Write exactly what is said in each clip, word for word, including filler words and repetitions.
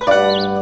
rơi bước em trong cuộc đời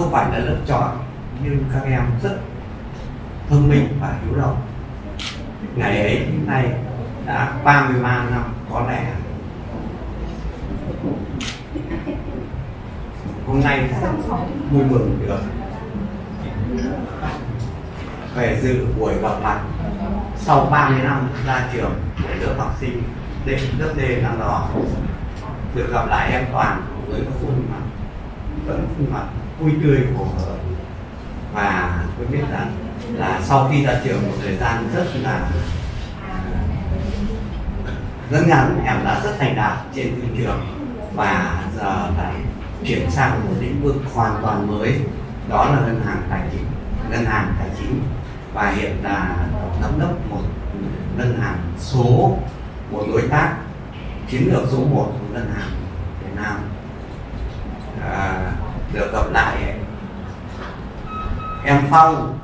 Không phải là lớp chọn nhưng các em rất thông minh và hiếu động. Ngày ấy đến nay đã ba mươi ba năm có lẽ. Hôm nay vui mừng được về dự buổi gặp mặt sau ba mươi năm ra trường của lớp học sinh đến lớp D năm đó, được gặp lại em Toàn với các khuôn mặt vẫn khuôn mặt vui tươi của họ. Và tôi biết rằng là, là sau khi ra trường một thời gian rất là rất ngắn, em đã rất thành đạt trên thị trường và giờ lại chuyển sang một lĩnh vực hoàn toàn mới, đó là ngân hàng tài chính. Ngân hàng tài chính và hiện là tổng giám đốc một ngân hàng số, một đối tác chiến lược số một của ngân hàng Việt Nam. À, được gặp lại em Phong,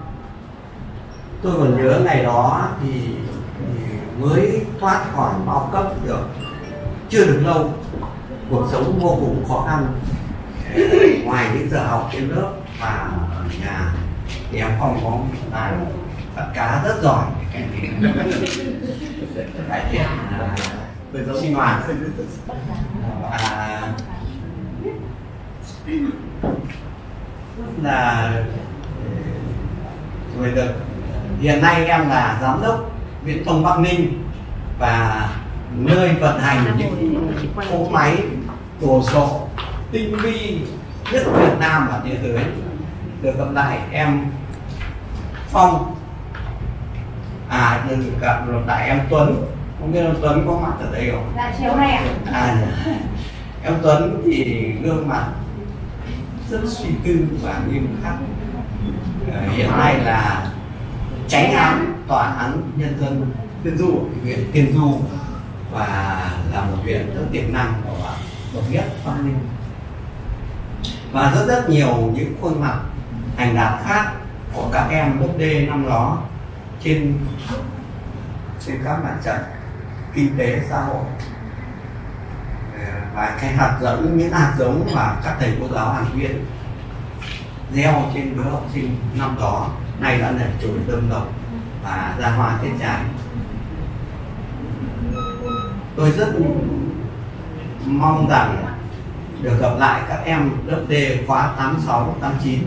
tôi còn nhớ ngày đó thì, thì mới thoát khỏi bao cấp được chưa được lâu, cuộc sống vô cùng khó khăn. Ngoài những giờ học trên lớp và ở nhà thì em Phong có lái bắt cá rất giỏi, cải thiện sinh hoạt và là rồi được. Hiện nay em là giám đốc Viễn thông Bắc Ninh và nơi vận hành những cỗ máy đồ sộ tinh vi nhất Việt Nam và thế giới. Được gặp lại em Phong, à được gặp lại em Tuấn. Không biết em Tuấn có mặt ở đây không? Là chiều nay ạ. À, em Tuấn thì gương mặt rất suy tư và nghiêm khắc. Hiện nay là tránh án tòa án nhân dân Tiên Du, huyện Tiên Du, và là một huyện rất tiềm năng của Đồng nhất Bắc Ninh, và rất rất nhiều những khuôn mặt thành đạt khác của các em lớp D năm đó trên trên các mặt trận kinh tế xã hội, và cái hạt giống, những hạt giống mà các thầy cô giáo Hàn Thuyên gieo trên đứa học sinh năm đó nay đã nảy trồi đơm độc và ra hoa kết trái. Tôi rất mong rằng được gặp lại các em lớp D khóa tám sáu tám chín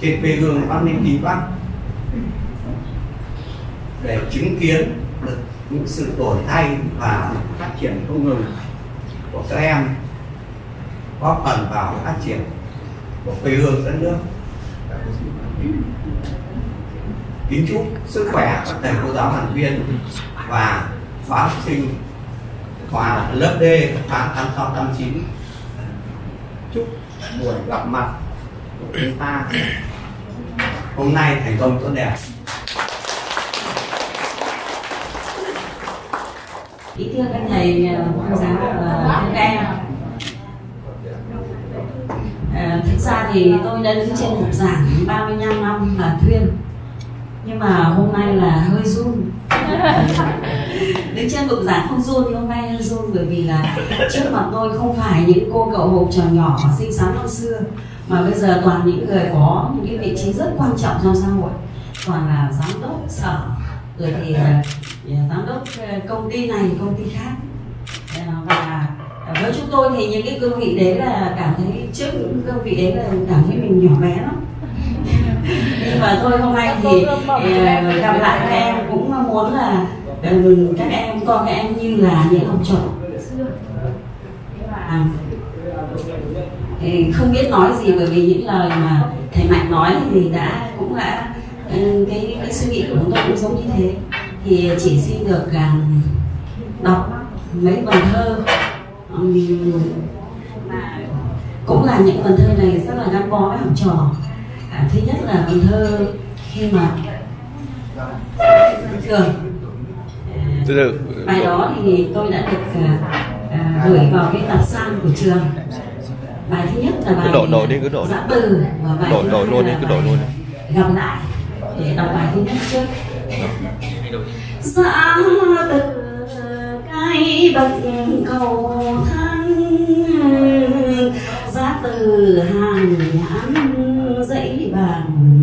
trên quê hương Bắc Ninh, Kinh Bắc, để chứng kiến được những sự đổi thay và phát triển không ngừng của các em, góp phần vào phát triển của quê hương đất nước. Kính chúc sức khỏe các thầy cô giáo Hàn Thuyên và khóa học sinh khóa lớp D khóa tám sáu tám chín. Chúc buổi gặp mặt của chúng ta hôm nay thành công tốt đẹp. Kính thưa các thầy cô giáo và các em, à, thực ra thì tôi đã đứng trên bục giảng ba mươi lăm năm Hàn Thuyên, nhưng mà hôm nay là hơi run. Đứng trên bục giảng không run nhưng hôm nay hơi run, bởi vì là trước mặt tôi không phải những cô cậu hộp trò nhỏ xinh xắn năm xưa, mà bây giờ toàn những người có những cái vị trí rất quan trọng trong xã hội, toàn là giám đốc sở, rồi thì giám đốc công ty này công ty khác. Và với chúng tôi thì những cái cương vị đấy là cảm thấy, trước những cương vị đấy là cảm thấy mình nhỏ bé lắm. Nhưng mà thôi hôm nay thì gặp lại các em cũng muốn là các em coi các em như là những học trò, à, không biết nói gì, bởi vì những lời mà thầy Mạnh nói thì đã cũng đã cái, cái suy nghĩ của chúng tôi cũng giống như thế. Thì chỉ xin được uh, đọc mấy vần thơ, um, mà cũng là những vần thơ này rất là gắn bó với học trò. À, thứ nhất là vần thơ khi mà thường uh, bài đó thì tôi đã được uh, uh, gửi vào cái tập san của trường. Bài thứ nhất là bài đổi đi, cứ đổi giã từ, và bài đổi, đổi luôn đi, cứ đổi luôn gặp lại. Để đọc bài thứ nhất trước. Giã từ cái bậc cầu thang, giã từ hàng nhãn dãy vàng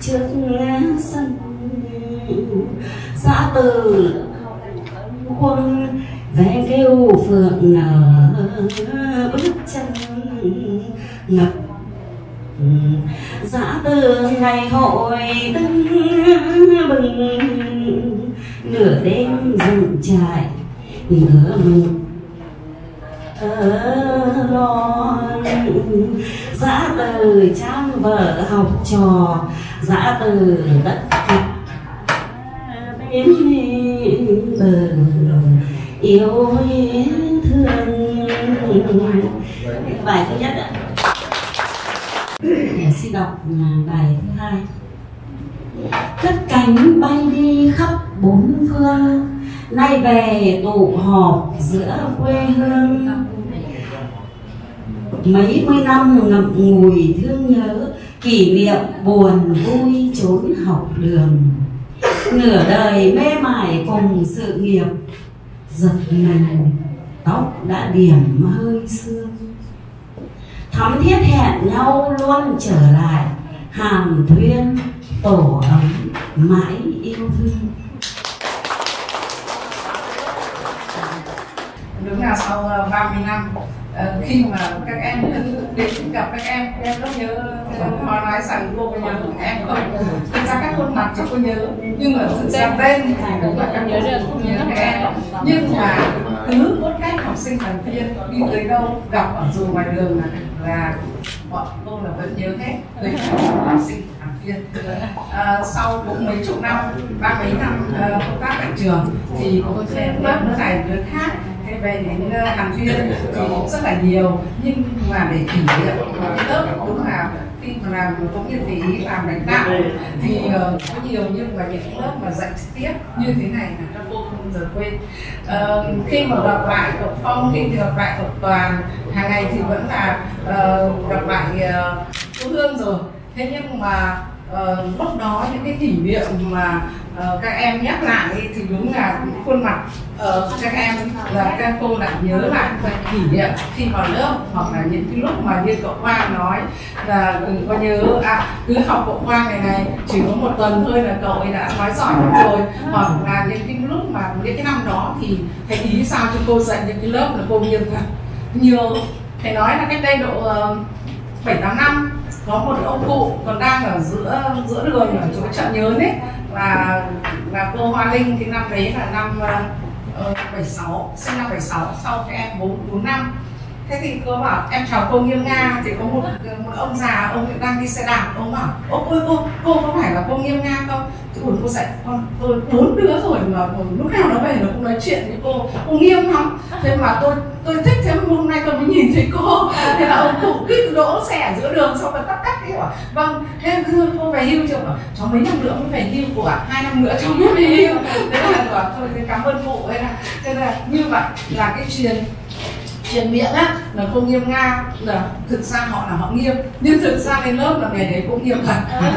trước sân, giã từ quân vẽ kêu phượng nở bước chân ngập, giã từ ngày hội tưng bừng nửa đêm dựng trại ngỡ ngàng ở lon, giã từ trang vợ học trò, giã từ đất bên bờ yêu thương. Bài thứ nhất ạ. Xin đọc bài thứ hai. Cất cánh bay đi khắp bốn phương, nay về tụ họp giữa quê hương. Mấy mươi năm ngậm ngùi thương nhớ, kỷ niệm buồn vui trốn học đường. Nửa đời mê mải cùng sự nghiệp, giật mình tóc đã điểm hơi sương. Thắm thiết hẹn nhau luôn trở lại, Hàn Thuyên tổ ấm mãi yêu thương. Đúng là sau ba mươi năm khi mà các em đến gặp các em, các em rất nhớ. Họ nói rằng cô có nhớ em không? Thực ra các khuôn mặt chắc cô nhớ, nhưng mà sự đẹp tên thì cũng là các nhớ được, nhớ các em. Nhưng mà cứ cốt cách học sinh Hàn Thuyên đi tới đâu gặp ở dù ngoài đường là, là bọn cô là vẫn nhớ hết lịch sử học sinh Hàn Thuyên. À, sau cũng mấy chục năm, ba mấy năm uh, công tác tại trường thì cô sẽ lớp nó này đứa khác. Về đến Hàn Thuyên thì cũng rất là nhiều, nhưng mà để kỷ niệm lớp đúng là khi mà làm cũng như thế làm đánh đạo thì uh, có nhiều, nhưng mà những lớp mà dạy tiếp như thế này là các cô không giờ quên. Uh, khi mà gặp lại cậu Phong, khi gặp lại cậu Toàn hàng ngày thì vẫn là uh, gặp lại uh, cô Hương rồi. Thế nhưng mà Uh, lúc đó những cái kỷ niệm mà uh, các em nhắc lại thì đúng là khuôn mặt uh, các em là các cô lại nhớ lại cái kỷ niệm khi vào lớp, hoặc là những cái lúc mà như cậu Quang nói là đừng có nhớ à, cứ học cậu Quang này này chỉ có một tuần thôi là cậu ấy đã nói giỏi lắm rồi, hoặc là những cái lúc mà những cái năm đó thì thầy ý sao cho cô dạy những cái lớp là cô nghiêm thật nhiều. Thầy nói là cách đây độ bảy uh, tám năm có một ông cụ còn đang ở giữa giữa đường ở chỗ chợ Nhớn ấy, là là cô Hoa Linh. Thì năm đấy là năm uh, bảy sáu, sinh năm bảy sáu, sau các em bốn bốn năm. Thế thì cô bảo em chào cô Nghiêm Nga, thì có một, một ông già, ông đang đi xe đạp, ông bảo ô cô cô cô có phải là cô Nghiêm Nga không? Thì ủi cô dạy con tôi bốn đứa rồi mà lúc nào nó về nó cũng nói chuyện với cô, cô nghiêm lắm. Thế mà tôi tôi thích, thế hôm nay tôi mới nhìn thấy cô. Thế là ông cụ cứ đỗ xe ở giữa đường xong rồi tắt tắt đi bảo vâng, thế thưa cô về hưu chưa? Cháu mấy năm nữa mới về hưu của à? Hai năm nữa cháu mới về hưu. Thế là bảo thôi thế cảm ơn cụ ấy là. Thế là như vậy là cái truyền truyền miệng á là cô Nghiêm Nga, là thực ra họ là họ nghiêm, nhưng thực ra lên lớp là ngày đấy cũng nghiêm thật. Vâng,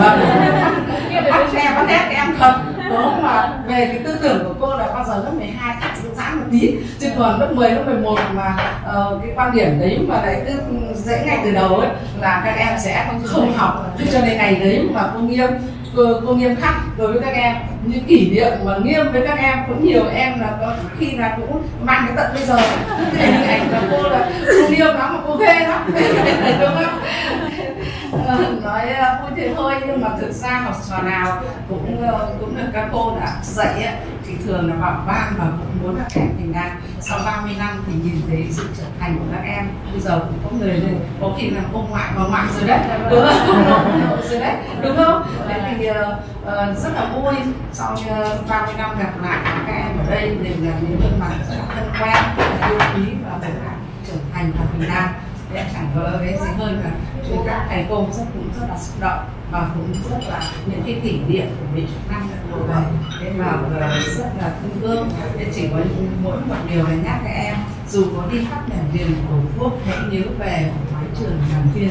bắt xe bắt ép em thật. Đúng mà về cái tư tưởng của cô là bao giờ lớp mười hai thật dữ dãn một tí, chứ còn lớp mười, lớp mười một mà uh, cái quan điểm đấy mà đấy cứ dễ ngay từ đầu ấy là các em sẽ không, không học. Thế cho nên ngày đấy mà cô nghiêm cô, cô nghiêm khắc đối với các em, những kỷ niệm mà nghiêm với các em cũng nhiều. Em là có khi là cũng mang cái tận bây giờ cái hình ảnh là cô là cô nghiêm lắm mà cô ghê lắm. Đúng không? Nói vui thế thôi, nhưng mà thực ra học trò nào cũng cũng được các cô đã dạy ấy, thì thường là bảo ban mà cũng muốn là các em mình đang sau ba mươi năm thì nhìn thấy sự trưởng thành của các em. Bây giờ cũng có người này có khi là ông ngoại bà ngoại rồi đấy, đúng không? Rồi đấy, đúng không? Đấy thì uh, rất là vui sau uh, ba mươi năm gặp lại các em ở đây đều là những gương mặt rất là thân quen, yêu quý và tất cả trưởng thành và bình an. Em chẳng có cái gì hơn là chúng các thầy cô rất cũng rất là xúc động và cũng rất là những cái kỷ niệm của mình trong năm gần vừa rồi. Nên là rất là thương thương. Nên chỉ có mỗi một điều là nhắc các em dù có đi khắp miền miền của Tổ quốc hãy nhớ về mái trường Hàn Thuyên.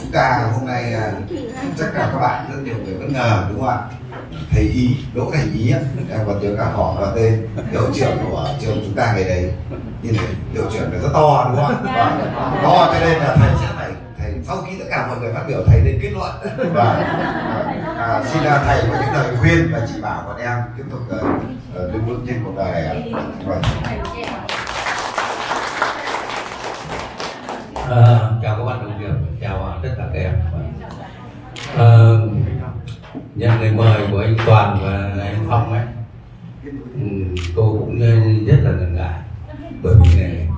Chúng ta hôm nay chắc là các bạn rất nhiều người bất ngờ, đúng không ạ? Thầy Ý, Đỗ Thành Ý còn nhớ cả họ và tên hiệu trưởng của trường chúng ta ngày đấy. Nhìn thấy hiệu trưởng rất to, đúng không? Và to cho nên là thầy sẽ phải thầy sau khi tất cả mọi người phát biểu thầy nên kết luận. Và à, xin là thầy có những lời khuyên và chỉ bảo bọn em tiếp tục đứng vững trên cuộc đời này. À, chào các bạn đồng nghiệp, chào tất cả các em. À, nhận lời mời của anh Toàn và anh Phong ấy, cô cũng rất là ngần ngại bởi vì này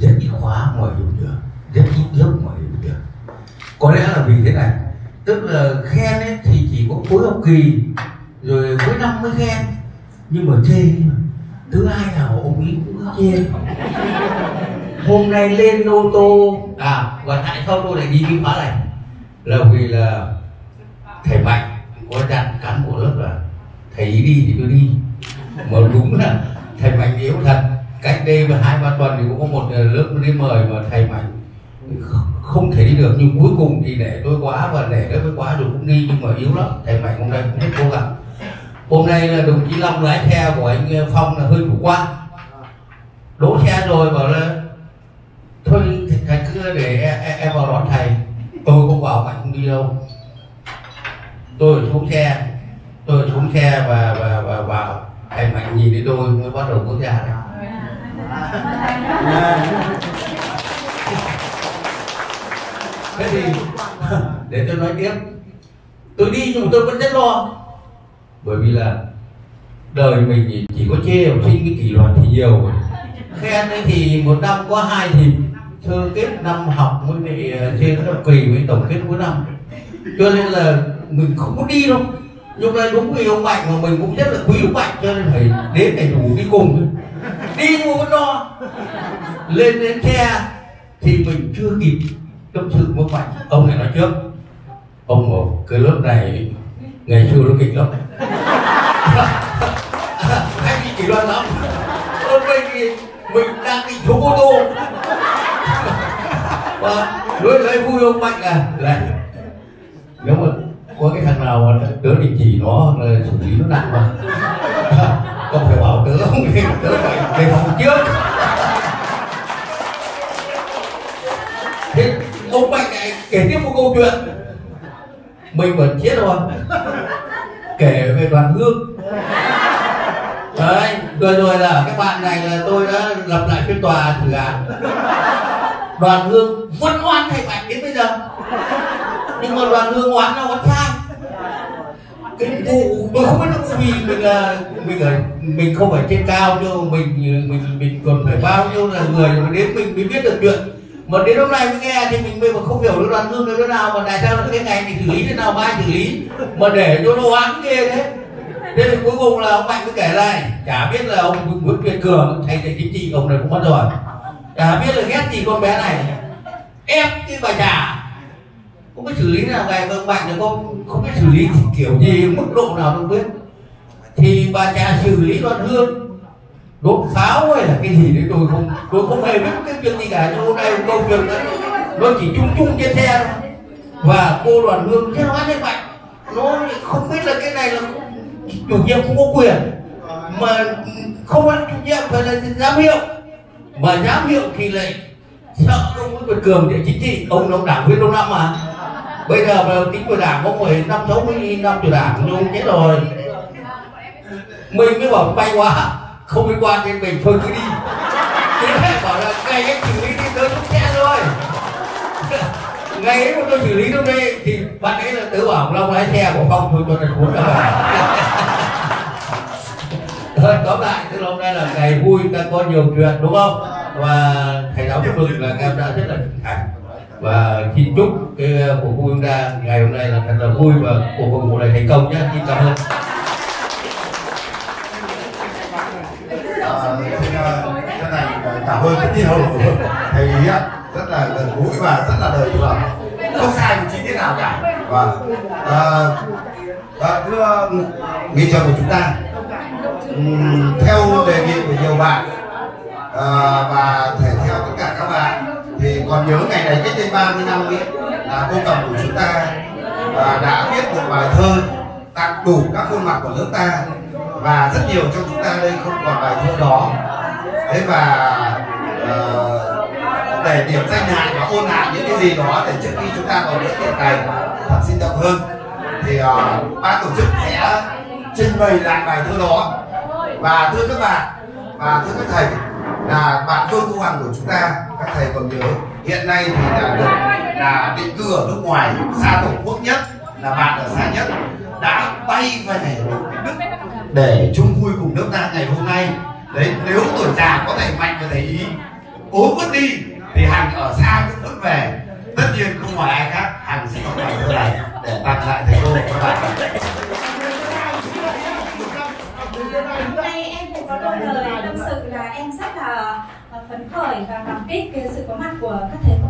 rất ít khóa ngoài hiệu trường, rất ít lớp ngoài hiệu trường. Có lẽ là vì thế này, tức là khen ấy thì chỉ có cuối học kỳ rồi cuối năm mới khen, nhưng mà chê. Nhưng mà thứ hai nào ông ấy cũng chê. Hôm nay lên ô tô à, và tại sao tôi lại đi cái khóa này là vì là thầy Mạnh có đặt cán bộ lớp là thầy ý đi thì tôi đi, mà đúng là thầy Mạnh yếu thật. Cách đây hai ba tuần thì cũng có một lớp đi mời mà thầy Mạnh không thể đi được, nhưng cuối cùng thì để tôi quá và để cái quá rồi cũng đi, nhưng mà yếu lắm. Thầy Mạnh hôm nay cũng rất cố gắng. Hôm nay là đồng chí Long lái xe của anh Phong là hơi chủ quan, đỗ xe rồi bảo là thôi thầy cứ để em, em vào đón thầy. Tôi cũng bảo Mạnh không đi đâu, tôi xuống xe, tôi xuống xe và và và vào. Thầy Mạnh nhìn thấy tôi mới bắt đầu bước ra đấy. Thế thì để tôi nói tiếp, tôi đi nhưng mà tôi vẫn rất lo, bởi vì là đời mình chỉ có chê học sinh cái kỷ luật thì nhiều rồi, khen ấy thì một năm có hai dịp, sơ kết năm học mới bị chê các học kỳ với tổng kết cuối năm, cho nên là mình không có đi đâu. Nhưng mà đúng vì ông Mạnh mà mình cũng rất là quý ông Mạnh, cho nên phải đến để đủ đi cùng. Đi nhưng mà vẫn lo. Lên đến xe thì mình chưa kịp tâm sự với Mạnh, ông này nói trước. Ông bảo cái lớp này ngày xưa nó kịch lắm, hay bị kỷ luật lắm. Hôm nay thì mình đang bị xuống ô tô. Và đối với vui ông Mạnh là, là nếu mà có cái thằng nào mà tớ đình chỉ nó là xử lý nó nặng mà không phải bảo tớ không thì tớ phải về phòng trước. Thế ông Mạnh lại kể tiếp một câu chuyện mình vẫn chết rồi, kể về Đoàn Hương đấy. Rồi rồi là các bạn này là tôi đã lập lại phiên tòa thử án Đoàn Hương vẫn oan thầy Mạnh đến bây giờ, nhưng mà Đoàn Hương oán nó oán sai. Cái vụ tôi không biết là vụ gì, mình là mình ở mình không phải trên cao, nhưng mình mình mình còn phải bao nhiêu là người mà đến mình mới biết được chuyện, mà đến hôm nay mới nghe thì mình mới mà không hiểu được Đoàn Hương là thế nào, mà tại sao cái ngày mình xử lý thế nào mai xử lý mà để cho nó oán kia thế. Thế thì cuối cùng là ông Mạnh mới kể lại, chả biết là ông Nguyễn Việt Cường thầy dạy chính trị ông này cũng mất rồi, chả biết là ghét gì con bé này, ép cái bà chả không biết xử lý nào ngày, các bạn đừng có không biết xử lý kiểu gì mức độ nào không biết, thì bà cha xử lý Đoàn Hương đốt pháo hay là cái gì đấy tôi không tôi không hề biết cái chuyện gì cả. Hôm nay câu chuyện đó nó chỉ chung chung trên xe thôi, và cô Đoàn Hương thế hóa thế mạnh nó không biết là cái này là chủ nhiệm không có quyền, mà không ăn chủ nhiệm phải là giám hiệu, mà giám hiệu thì lại sợ ông Nguyễn Việt Cường để chính trị ông đóng đảng viên đông năm mà. Bây giờ mà tính của đảng có mười năm sáu mươi năm tuổi đảng luôn chết rồi. Mình mới bảo bay quá, không liên quan đến mình, thôi cứ đi. Thế là bảo là ngày ấy xử lý thì tớ cũng xe rồi. Ngày ấy mà tôi xử lý lúc đây thì bạn ấy là tớ bảo Long lái xe của Phong thôi cho thành phố ra ngoài. Thôi tóm lại, tức là hôm nay là ngày vui, ta có nhiều chuyện đúng không? Và thầy giáo mừng là em đã rất là trưởng thành. Và xin chúc cái cuộc vui chúng ta ngày hôm nay là thật là vui và cuộc hội ngộ này thành công nhé. Xin cảm ơn. Cái này cảm ơn rất nhiều thầy rất là gần gũi và rất là đời thường, không sai một chi tiết nào cả. Và à, thưa nghị trường của chúng ta, theo đề nghị của nhiều bạn à, và thể theo tất cả các bạn, thì còn nhớ ngày này cách đây ba mươi năm ấy, là cô Cầm của chúng ta à, đã viết một bài thơ tặng đủ các khuôn mặt của nước ta, và rất nhiều trong chúng ta đây không còn bài thơ đó. Thế và à, để điểm danh hại và ôn lại những cái gì đó để trước khi chúng ta vào bữa tiệc này thật sinh động hơn, thì à, ban tổ chức sẽ trình bày lại bài thơ đó. Và thưa các bạn và thưa các thầy, là bạn Vương Thu Hằng của chúng ta, các thầy còn nhớ, hiện nay thì là được là định cư ở nước ngoài, xa tổ quốc nhất, là bạn ở xa nhất, đã bay về Đức để chung vui cùng nước ta ngày hôm nay. Đấy, nếu tuổi già có thầy Mạnh và thầy Ý ốm mất đi thì Hằng ở xa cũng vẫn về. Tất nhiên không ngoài ai khác, Hằng sẽ có bài thơ này để tặng lại thầy cô và các bạn. cũng có đôi lời tâm sự là em rất là phấn khởi và cảm kích cái sự có mặt của các thầy cô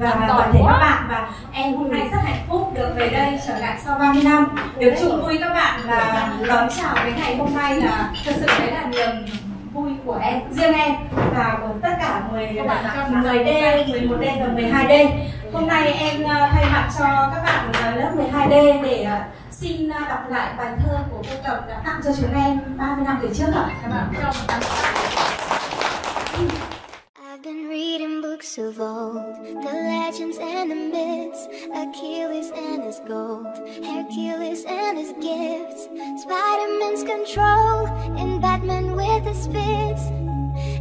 và toàn thể các bạn, và em hôm nay rất hạnh phúc được về đây trở lại sau ba mươi năm, được chung vui các bạn và đón chào cái ngày hôm nay là thật sự đấy là niềm vui của em, riêng em và của tất cả mười, mười D, mười một D và mười hai D. Hôm nay em thay mặt cho các bạn lớp mười hai D để xin đọc lại bài thơ của cô Cộng đã tặng cho chúng em ba mươi năm về trước ạ. Các bạn I've been reading books of old, the legends and the myths, Achilles and his gold, Hercules and his gifts, Spider-Man's control, and Batman with his fists.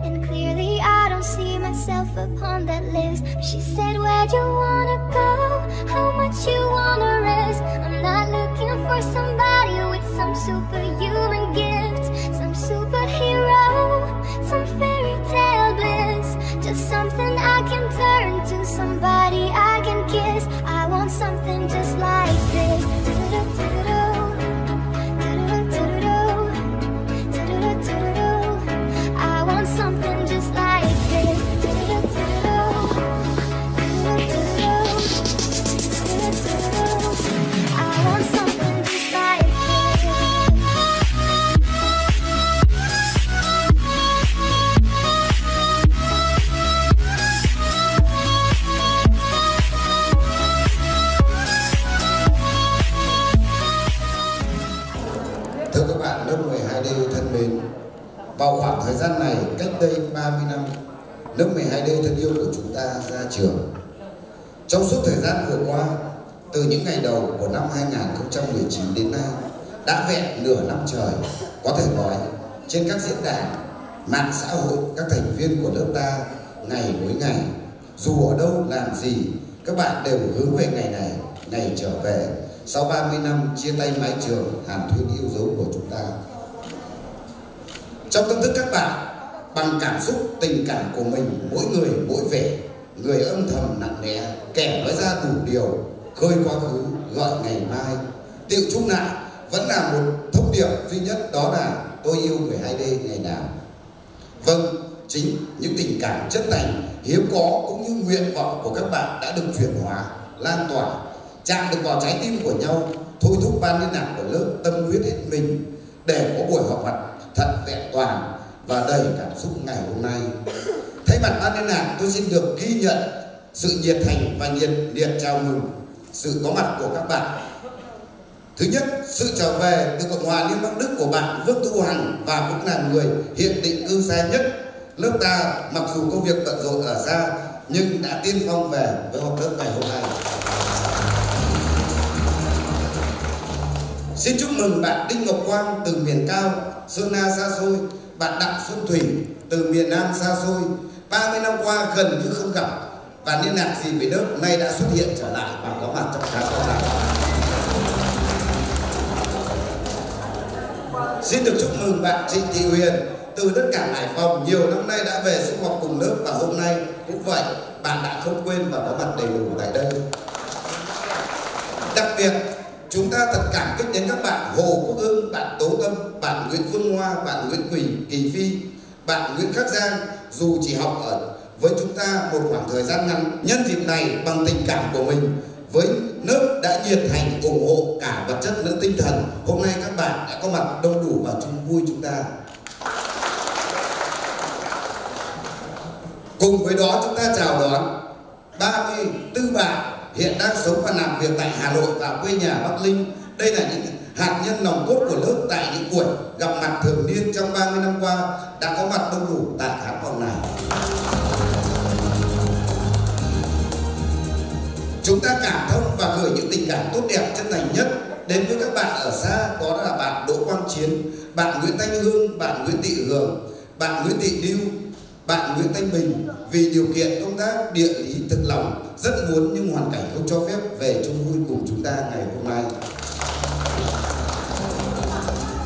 And clearly I don't see myself upon that list. But she said, where do you wanna go? How much you wanna risk? I'm not looking for somebody with some superhuman gifts, some superhero, some fairy tale bliss. Just something I can turn to, somebody I can kiss. I want something just like this. I want something just like this. I want something. Vào khoảng thời gian này, cách đây ba mươi năm, lớp mười hai D thân yêu của chúng ta ra trường. Trong suốt thời gian vừa qua, từ những ngày đầu của năm hai nghìn không trăm mười chín đến nay, đã vẹn nửa năm trời, có thể nói, trên các diễn đàn, mạng xã hội, các thành viên của lớp ta ngày nối ngày, dù ở đâu làm gì, các bạn đều hướng về ngày này, ngày trở về, sau ba mươi năm chia tay mái trường Hàn Thuyên yêu dấu của chúng ta. Trong tâm thức các bạn, bằng cảm xúc, tình cảm của mình, mỗi người mỗi vẻ, người âm thầm nặng nề, kẻ nói ra đủ điều, khơi quá khứ, gọi ngày mai, tiệu chung lại vẫn là một thông điệp duy nhất, đó là tôi yêu mười hai D ngày nào. Vâng, chính những tình cảm chân thành, hiếm có cũng như nguyện vọng của các bạn đã được chuyển hóa, lan tỏa, chạm được vào trái tim của nhau, thôi thúc ban liên lạc của lớp tâm huyết hết mình để có buổi họp mặt thật vẹn toàn và đầy cảm xúc ngày hôm nay. Thay mặt ban liên lạc, tôi xin được ghi nhận sự nhiệt thành và nhiệt liệt chào mừng sự có mặt của các bạn. Thứ nhất, sự trở về từ Cộng hòa Liên bang Đức của bạn Vương Thu Hằng, và cũng là người hiện định cư xa nhất. Lớp ta mặc dù công việc bận rộn ở xa nhưng đã tiên phong về với họp lớp ngày hôm nay. Xin chúc mừng bạn Đinh Ngọc Quang từ miền cao Sơn La xa xôi, bạn Đặng Xuân Thủy từ miền Nam xa xôi, ba mươi năm qua gần như không gặp và liên lạc gì với nước, nay đã xuất hiện trở lại và có mặt trong khá rõ ràng. Xin được chúc mừng bạn Trịnh Thị Huyền từ đất cảng Hải Phòng, nhiều năm nay đã về sinh hoạt cùng lớp và hôm nay cũng vậy, bạn đã không quên và có mặt đầy đủ tại đây. Đặc biệt, chúng ta thật cảm kích đến các bạn Hồ Quốc Hưng, bạn Tố Tâm, bạn Nguyễn Phương Hoa, bạn Nguyễn Quỳ, Kỳ Phi, bạn Nguyễn Khắc Giang, dù chỉ học ở với chúng ta một khoảng thời gian ngắn. Nhân dịp này, bằng tình cảm của mình, với lớp đã nhiệt thành ủng hộ cả vật chất lẫn tinh thần, hôm nay các bạn đã có mặt đông đủ và chung vui chúng ta. Cùng với đó, chúng ta chào đón ba mươi tư bạn hiện đang sống và làm việc tại Hà Nội và quê nhà Bắc Ninh. Đây là những hạt nhân nòng cốt của lớp tại những buổi gặp mặt thường niên trong ba mươi năm qua đã có mặt đông đủ tại khán phòng này. Chúng ta cảm thông và gửi những tình cảm tốt đẹp chân thành nhất đến với các bạn ở xa, đó là bạn Đỗ Quang Chiến, bạn Nguyễn Thanh Hương, bạn Nguyễn Thị Hường, bạn Nguyễn Thị Lưu, bạn Nguyễn Thanh Bình, vì điều kiện công tác địa lý thực lòng rất muốn nhưng hoàn cảnh không cho phép về chung vui cùng chúng ta ngày hôm nay.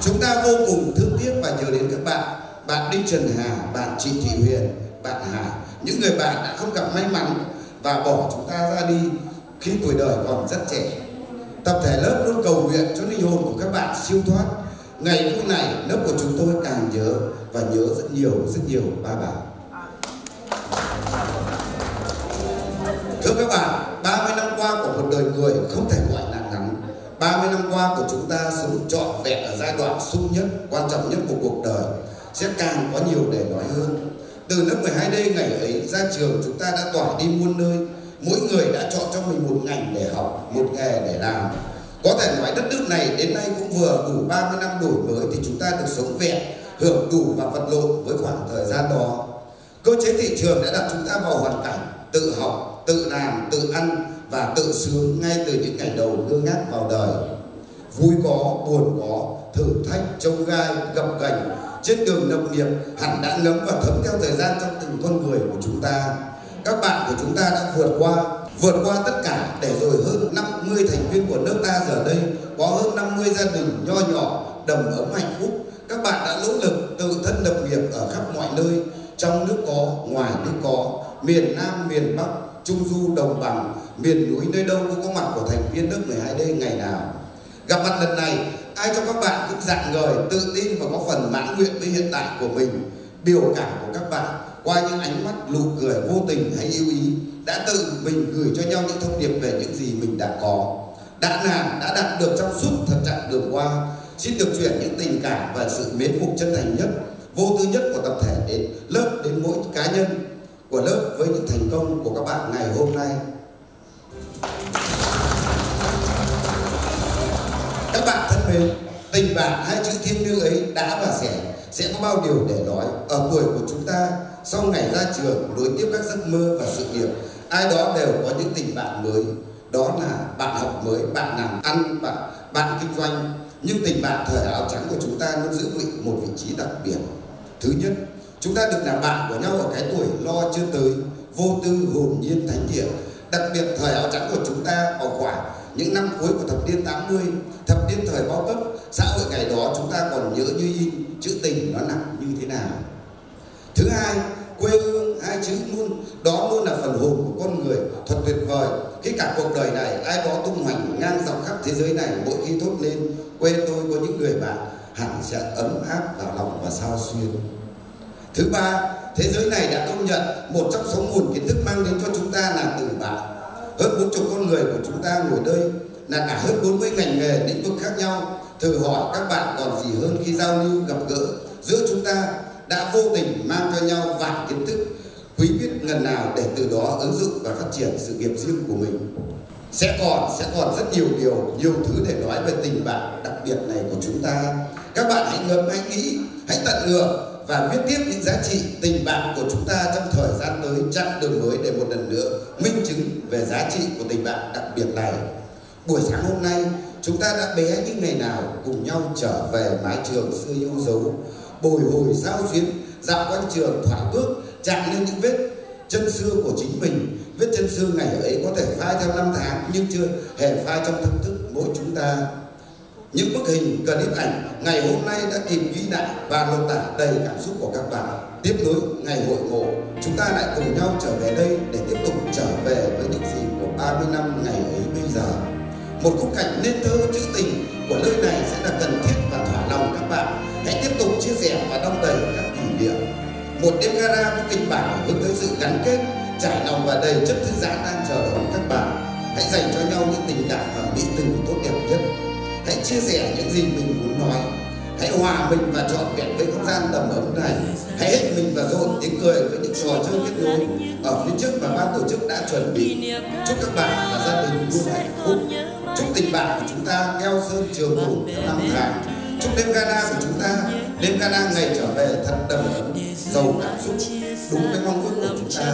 Chúng ta vô cùng thương tiếc và nhớ đến các bạn, bạn Đinh Trần Hà, bạn Trịnh Thị Huyền, bạn Hà, những người bạn đã không gặp may mắn và bỏ chúng ta ra đi khi tuổi đời còn rất trẻ. Tập thể lớp luôn cầu nguyện cho linh hồn của các bạn siêu thoát, ngày vui này lớp của chúng tôi càng nhớ và nhớ rất nhiều rất nhiều ba bà. Thưa các bạn, ba mươi năm qua của một đời người không thể gọi là ngắn. ba mươi năm qua của chúng ta sống trọn vẹn ở giai đoạn sung nhất, quan trọng nhất của cuộc đời, sẽ càng có nhiều để nói hơn. Từ lớp mười hai D ngày ấy ra trường, chúng ta đã tỏa đi muôn nơi. Mỗi người đã chọn cho mình một ngành để học, một nghề để làm. Có thể nói đất nước này đến nay cũng vừa đủ ba mươi năm đổi mới thì chúng ta được sống vẹn, hưởng đủ và vật lộn với khoảng thời gian đó. Cơ chế thị trường đã đặt chúng ta vào hoàn cảnh tự học, tự làm, tự ăn và tự sướng ngay từ những ngày đầu ngơ ngác vào đời. Vui có, buồn có, thử thách, trông gai, gập ghềnh trên đường lập nghiệp hẳn đã ngấm và thấm theo thời gian trong từng con người của chúng ta. Các bạn của chúng ta đã vượt qua, vượt qua tất cả để rồi hơn năm mươi thành viên của nước ta giờ đây có hơn năm mươi gia đình nho nhỏ, đầm ấm hạnh phúc. Các bạn đã nỗ lực tự thân lập nghiệp ở khắp mọi nơi, trong nước có, ngoài nước có, miền Nam, miền Bắc, Trung Du, Đồng Bằng, miền núi nơi đâu cũng có mặt của thành viên lớp mười hai D ngày nào. Gặp mặt lần này, ai trong các bạn cũng rạng ngời, tự tin và có phần mãn nguyện với hiện tại của mình. Biểu cảm của các bạn qua những ánh mắt, nụ cười vô tình hay yêu ý đã tự mình gửi cho nhau những thông điệp về những gì mình đã có, đã làm, đã đạt được trong suốt thật chặng đường qua. Xin được chuyển những tình cảm và sự mến phục chân thành nhất, vô tư nhất của tập thể đến lớp, đến mỗi cá nhân của lớp với những thành công của các bạn ngày hôm nay. Các bạn thân mến, tình bạn hai chữ thiêng liêng ấy đã và sẽ sẽ có bao điều để nói. Ở tuổi của chúng ta, sau ngày ra trường, nối tiếp các giấc mơ và sự nghiệp, ai đó đều có những tình bạn mới. Đó là bạn học mới, bạn làm ăn, bạn, bạn kinh doanh. Nhưng tình bạn thời áo trắng của chúng ta luôn giữ vị một vị trí đặc biệt. Thứ nhất, chúng ta được làm bạn của nhau ở cái tuổi lo chưa tới, vô tư, hồn nhiên, thánh thiện. Đặc biệt thời áo trắng của chúng ta ở khoảng những năm cuối của thập niên tám mươi, thập niên thời bao cấp, xã hội ngày đó chúng ta còn nhớ như in chữ tình nó nặng như thế nào. Thứ hai, quê hương hai chữ luôn, đó luôn là phần hồn của con người, thật tuyệt vời. Khi cả cuộc đời này ai đó tung hoành ngang dọc khắp thế giới này, mỗi khi thốt lên quê tôi có những người bạn, hẳn sẽ ấm áp vào lòng và sao xuyên. Thứ ba, thế giới này đã công nhận một trong số nguồn kiến thức mang đến cho chúng ta là từ bạn. Hơn bốn mươi con người của chúng ta ngồi đây là cả hơn bốn mươi ngành nghề, lĩnh vực khác nhau. Thử hỏi các bạn còn gì hơn khi giao lưu gặp gỡ giữa chúng ta đã vô tình mang cho nhau vạn kiến thức quý biết ngần nào để từ đó ứng dụng và phát triển sự nghiệp riêng của mình. Sẽ còn, sẽ còn rất nhiều điều, nhiều thứ để nói về tình bạn đặc biệt này của chúng ta. Các bạn hãy ngẫm, hãy nghĩ, hãy tận hưởng và viết tiếp những giá trị tình bạn của chúng ta trong thời gian tới, chặng đường mới để một lần nữa minh chứng về giá trị của tình bạn đặc biệt này. Buổi sáng hôm nay, chúng ta đã bé những ngày nào cùng nhau trở về mái trường xưa yêu dấu, bồi hồi sao xuyến, dạo quanh trường thỏa bước, chạm lên những vết chân xưa của chính mình. Vết chân xưa ngày ấy có thể phai theo năm tháng nhưng chưa hề phai trong tâm thức mỗi chúng ta. Những bức hình, clip ảnh ngày hôm nay đã kịp ghi lại và lột tả đầy cảm xúc của các bạn. Tiếp nối ngày hội ngộ, chúng ta lại cùng nhau trở về đây để tiếp tục trở về với những gì của ba mươi năm ngày ấy bây giờ. Một khung cảnh nên thơ trữ tình của nơi này sẽ là cần thiết và thỏa lòng các bạn. Hãy tiếp tục chia sẻ và đong đầy các kỷ niệm. Một đêm gara với kịch bản hướng tới sự gắn kết, trải lòng và đầy chất thư giãn đang chờ đón các bạn. Hãy dành cho nhau những tình cảm và mỹ tình tốt đẹp nhất. Hãy chia sẻ những gì mình muốn nói. Hãy hòa mình và trọn vẹn với không gian đầm ấm này. Hãy hết mình và dồn tiếng cười với những trò chơi kết nối ở phía trước mà ban tổ chức đã chuẩn bị. Chúc các bạn và gia đình luôn hạnh phúc. Chúc tình bạn của chúng ta keo sơn trường tồn theo năm tháng. Chúc đêm gala của chúng ta, đêm gala ngày trở về thật đầm ấm, giàu cảm xúc, đúng với mong ước của chúng ta.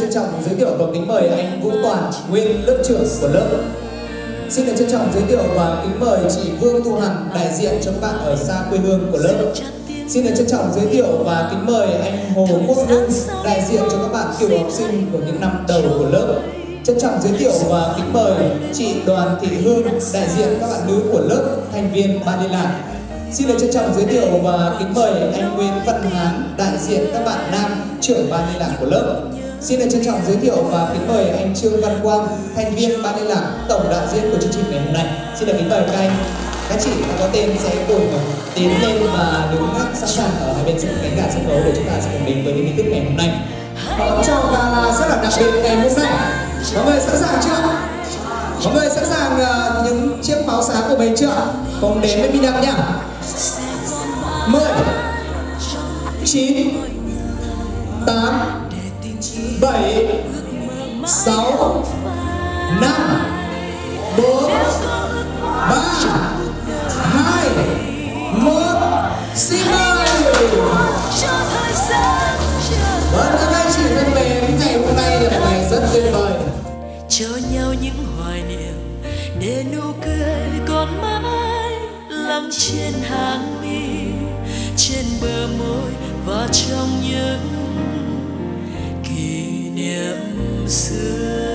Trân trọng giới thiệu và kính mời anh Vũ Toàn, nguyên lớp trưởng của lớp. Xin được trân trọng giới thiệu và kính mời chị Vương Thu Hằng, đại diện cho các bạn ở xa quê hương của lớp. Xin được trân trọng giới thiệu và kính mời anh Hồ Quốc Hưng, đại diện cho các bạn cựu học sinh của những năm đầu của lớp. Trân trọng giới thiệu và kính mời chị Đoàn Thị Hương, đại diện các bạn nữ của lớp, thành viên ban liên lạc. Xin được trân trọng giới thiệu và kính mời anh Nguyễn Văn Hán, đại diện các bạn nam, trưởng ban liên lạc của lớp. Xin được trân trọng giới thiệu và kính mời anh Trương Văn Quang, thành viên ban liên lạc, tổng đạo diễn của chương trình ngày hôm nay. Xin được kính mời các anh, các chị có tên sẽ cùng tiến lên và đứng các sẵn sàng ở hai bên cánh gà sân khấu để chúng ta sẽ cùng đến với những tin tức ngày hôm nay. Có trong gala rất là đặc biệt ngày hôm nay. Mọi người sẵn sàng chưa? Mọi người sẵn sàng những chiếc pháo sáng của mình chưa? Cùng đến với Minam nhá. mười chín tám bảy sáu năm bốn ba hai một. Xin mời. Vâng, các anh chị thân mến, ngày hôm nay là một ngày rất tuyệt vời. Cho nhau những hoài niệm để nụ cười còn mãi lắng trên hàng mi, trên bờ môi và trong những kỷ niệm xưa.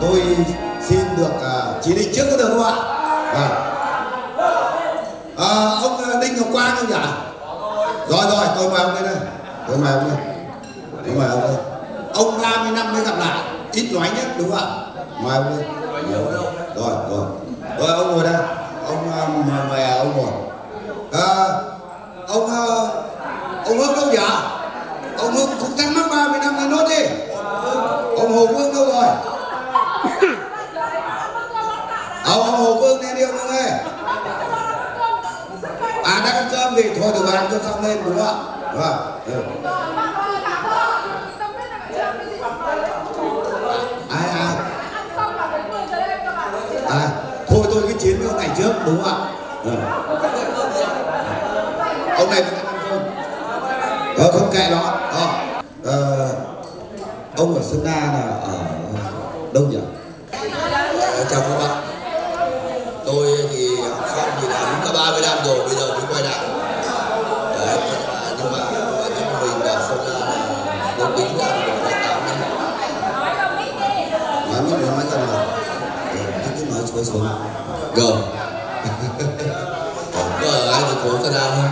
Tôi xin được uh, chỉ định trước có được không ạ? À. À, ông Đinh Ngọc Quang không nhỉ? Rồi rồi, tôi mời ông đây này. Tôi mời ông đây. Tôi mời ông đây. Ông ba mươi năm mới gặp lại, ít nói nhất đúng không ạ? Mời ông đây. Rồi rồi. Rồi, rồi ông ngồi đây. Ông uh, mời, mời ông ngồi. À, ông uh, ông Hưng đâu nhỉ? Ông Hưng cũng cắt mất ba mươi năm lên nốt đi. Ông Hồ Hưng đâu rồi? Ông Hồ Vương lên đi ông Vương ơi. À đang ăn cơm thì thôi từ bàn cơm xong lên đúng không ạ? Đúng không? Ai à? À thôi tôi cứ chiến với ông này trước đúng không ạ? Ông này vẫn đang ăn cơm. Ờ không kệ đó. Ờ ông ở Sơn La là ở đâu nhỉ? Chào các bạn. Tôi thì học xong thì đã đúng cả ba mươi năm rồi, bây giờ mới quay lại. Đấy, nhưng mà mình là Sơn La là được tính là một cái tám năm. Nói mình nói rằng là cứ nói xuống xuống. Rồi. Có ở ai thành phố Sơn La không?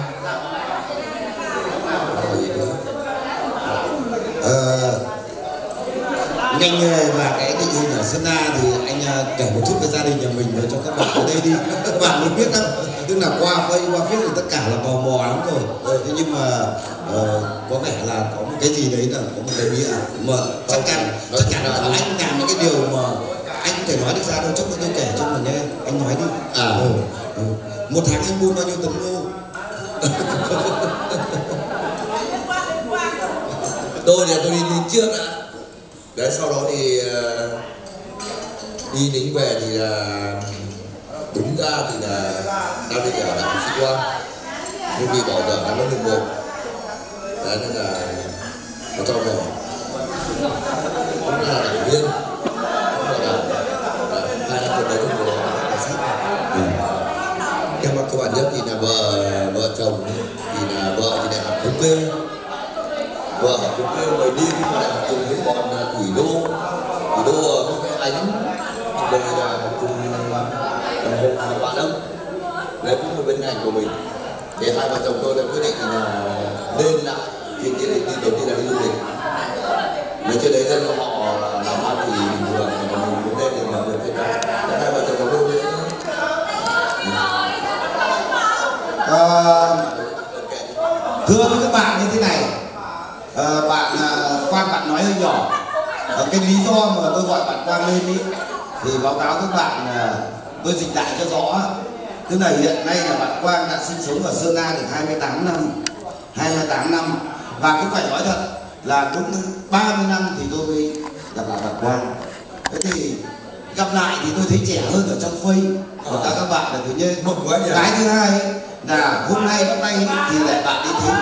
Anh và cái tình hình ở Sơn La thì anh kể một chút về gia đình nhà mình cho các bạn ở đây đi, các bạn muốn biết không? tức là qua phây qua phết thì tất cả là mò mò lắm rồi. Rồi thế nhưng mà uh, có vẻ là có một cái gì đấy là có một cái bí ẩn mà chắc chắn chắc chắn là anh làm một cái điều mà anh có thể nói được ra đâu. Chốc nữa tôi kể cho mình nghe, anh nói đi. À ừ. Ừ. Một tháng anh buôn bao nhiêu tấn ngô? Tôi thì tôi đi đến trước đã. Đấy, sau đó thì đi đến về thì là đúng ra thì là đang đi ở đảo Sĩ Quan, nhưng vì bỏ giờ là nó lên một đấy nên là nó cho về cũng là đảng viên hai năm gần đấy cũng là cảnh sát. Theo mặt các bạn nhất thì là vợ vợ chồng thì là vợ thì đại học thống kê, vợ cũng kêu người đi nhưng mà lại cùng với bọn thủy đô thủy đô với cái ánh rồi là cùng là bạn ông đấy cũng là bên ngành của mình. Để hai vợ chồng tôi đã quyết định là lên lại chuyện kia. Đầu tiên là đi du lịch, mấy chỗ đấy dân họ làm ăn thì bình thường, còn mình muốn lên thì làm việc thế nào. Hai vợ chồng tôi lên à, thưa với các bạn như thế này. À, bạn Quang bạn nói hơi nhỏ. À, cái lý do mà tôi gọi bạn Quang lên ý, thì báo cáo các bạn à, tôi dịch lại cho rõ. Tức là hiện nay là bạn Quang đã sinh sống ở Sơn La được hai mươi tám năm, và cũng phải nói thật là cũng ba mươi năm thì tôi mới gặp lại bạn Quang. Thế thì gặp lại thì tôi thấy trẻ hơn ở trong phây của à. Các bạn là tự nhiên. Cái thứ hai ấy, là hôm nay bắt tay thì lại bạn đi thấy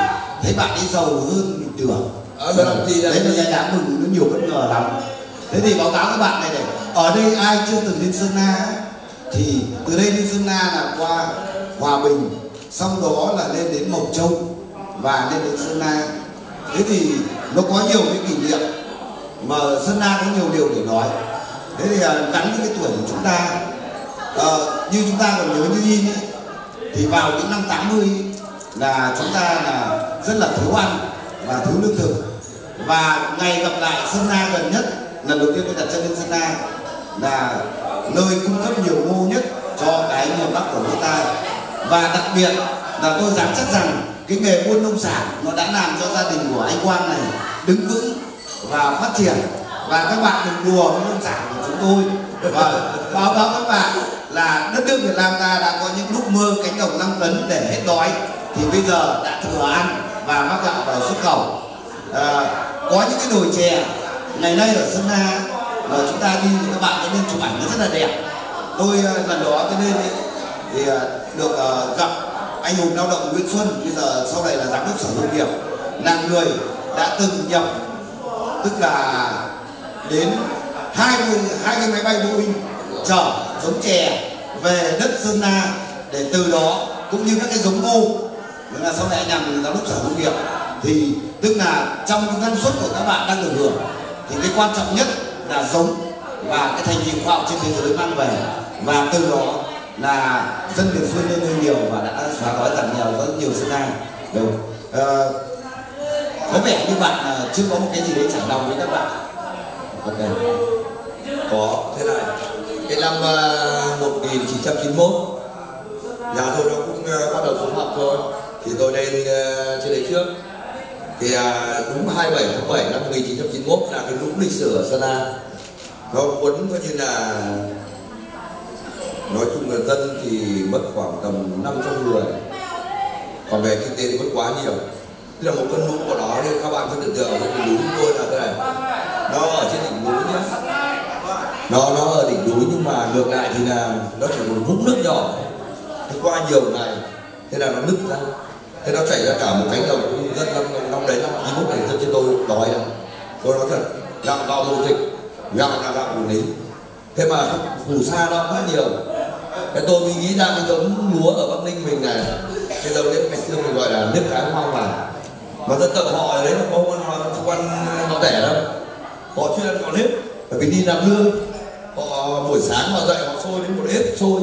thấy bạn đi giàu hơn mình tưởng. Ờ, thì đấy là đã mừng, nó nhiều bất ngờ lắm. Thế thì báo cáo các bạn này này, ở đây ai chưa từng đến Sơn La thì từ đây đến Sơn La là qua Hòa Bình, xong đó là lên đến Mộc Châu và lên đến Sơn La. Thế thì nó có nhiều cái kỷ niệm mà Sơn La có nhiều điều để nói. Thế thì gắn với cái tuổi của chúng ta, à, như chúng ta còn nhớ như in ấy, thì vào những năm tám mươi là chúng ta là rất là thiếu ăn và thiếu lương thực. Và ngày gặp lại Sơn La gần nhất, lần đầu tiên tôi đặt chân lên Sơn La, là nơi cung cấp nhiều ngô nhất cho cái miền Bắc của người ta. Và đặc biệt là tôi dám chắc rằng cái nghề buôn nông sản nó đã làm cho gia đình của anh Quang này đứng vững và phát triển. Và các bạn đừng đùa với nông sản của chúng tôi. Và báo cáo các bạn là đất nước Việt Nam ta đã có những lúc mơ cánh đồng năm tấn để hết đói, thì bây giờ đã thừa ăn và mắc gạo vào xuất khẩu. À, có những cái đồi chè ngày nay ở Sơn La mà chúng ta đi các bạn có nên chụp ảnh nó rất là đẹp. Tôi lần đó tôi lên thì được uh, gặp anh hùng lao động Nguyễn Xuân, bây giờ sau này là giám đốc sở nông nghiệp, là người đã từng nhập tức là đến hai hai cái máy bay Boeing chở giống chè về đất Sơn La, để từ đó cũng như các cái giống ngô, tức là sau này anh làm giám đốc sở nông nghiệp, thì tức là trong cái năng suất của các bạn đang được hưởng thì cái quan trọng nhất là giống và cái thành tựu khoa học trên thế giới mang về, và từ đó là dân địa phương lên hơi nhiều và đã xóa đói giảm nghèo rất nhiều Sơn La. Đúng. À, có vẻ như bạn chưa có một cái gì đấy trải lòng với các bạn. Okay. Có thế này, cái năm một nghìn chín trăm chín mươi mốt nhà tôi nó cũng uh, bắt đầu xuống học thôi, thì tôi lên uh, trên đấy trước. Thì uh, đúng hai mươi bảy tháng bảy năm một nghìn chín trăm chín mươi mốt là cái lũ lịch sử ở Sơn La nó cuốn, coi như là nói chung là dân thì mất khoảng tầm năm trăm người, còn về kinh tế thì mất quá nhiều. Tức là một cơn lũ của nó nên các bạn có tưởng tượng ở trên đỉnh núi tôi là thế này, nó ở trên đỉnh núi nhá, nó nó ở đỉnh núi nhưng mà ngược lại thì là nó chỉ một vũng nước nhỏ. Thế qua nhiều ngày thế là nó nứt ra, thế nó chảy ra cả một cánh đồng dân năm năm đấy, năm chín mốt này dân trên tôi đói lắm. Tôi nói thật, gạo bao mùa dịch, gạo là gạo của lý, thế mà phù sa nó quá nhiều. Thế tôi mới nghĩ ra cái giống lúa ở Bắc Ninh mình này, cái giống đấy ngày xưa mình gọi là nước cái hoa vàng, mà dân tộc họ ở đấy nó không ăn, không ăn nó đẻ đâu, họ chuyên ăn họ nếp, bởi vì đi làm nương, họ buổi sáng họ dậy họ sôi đến một ếch sôi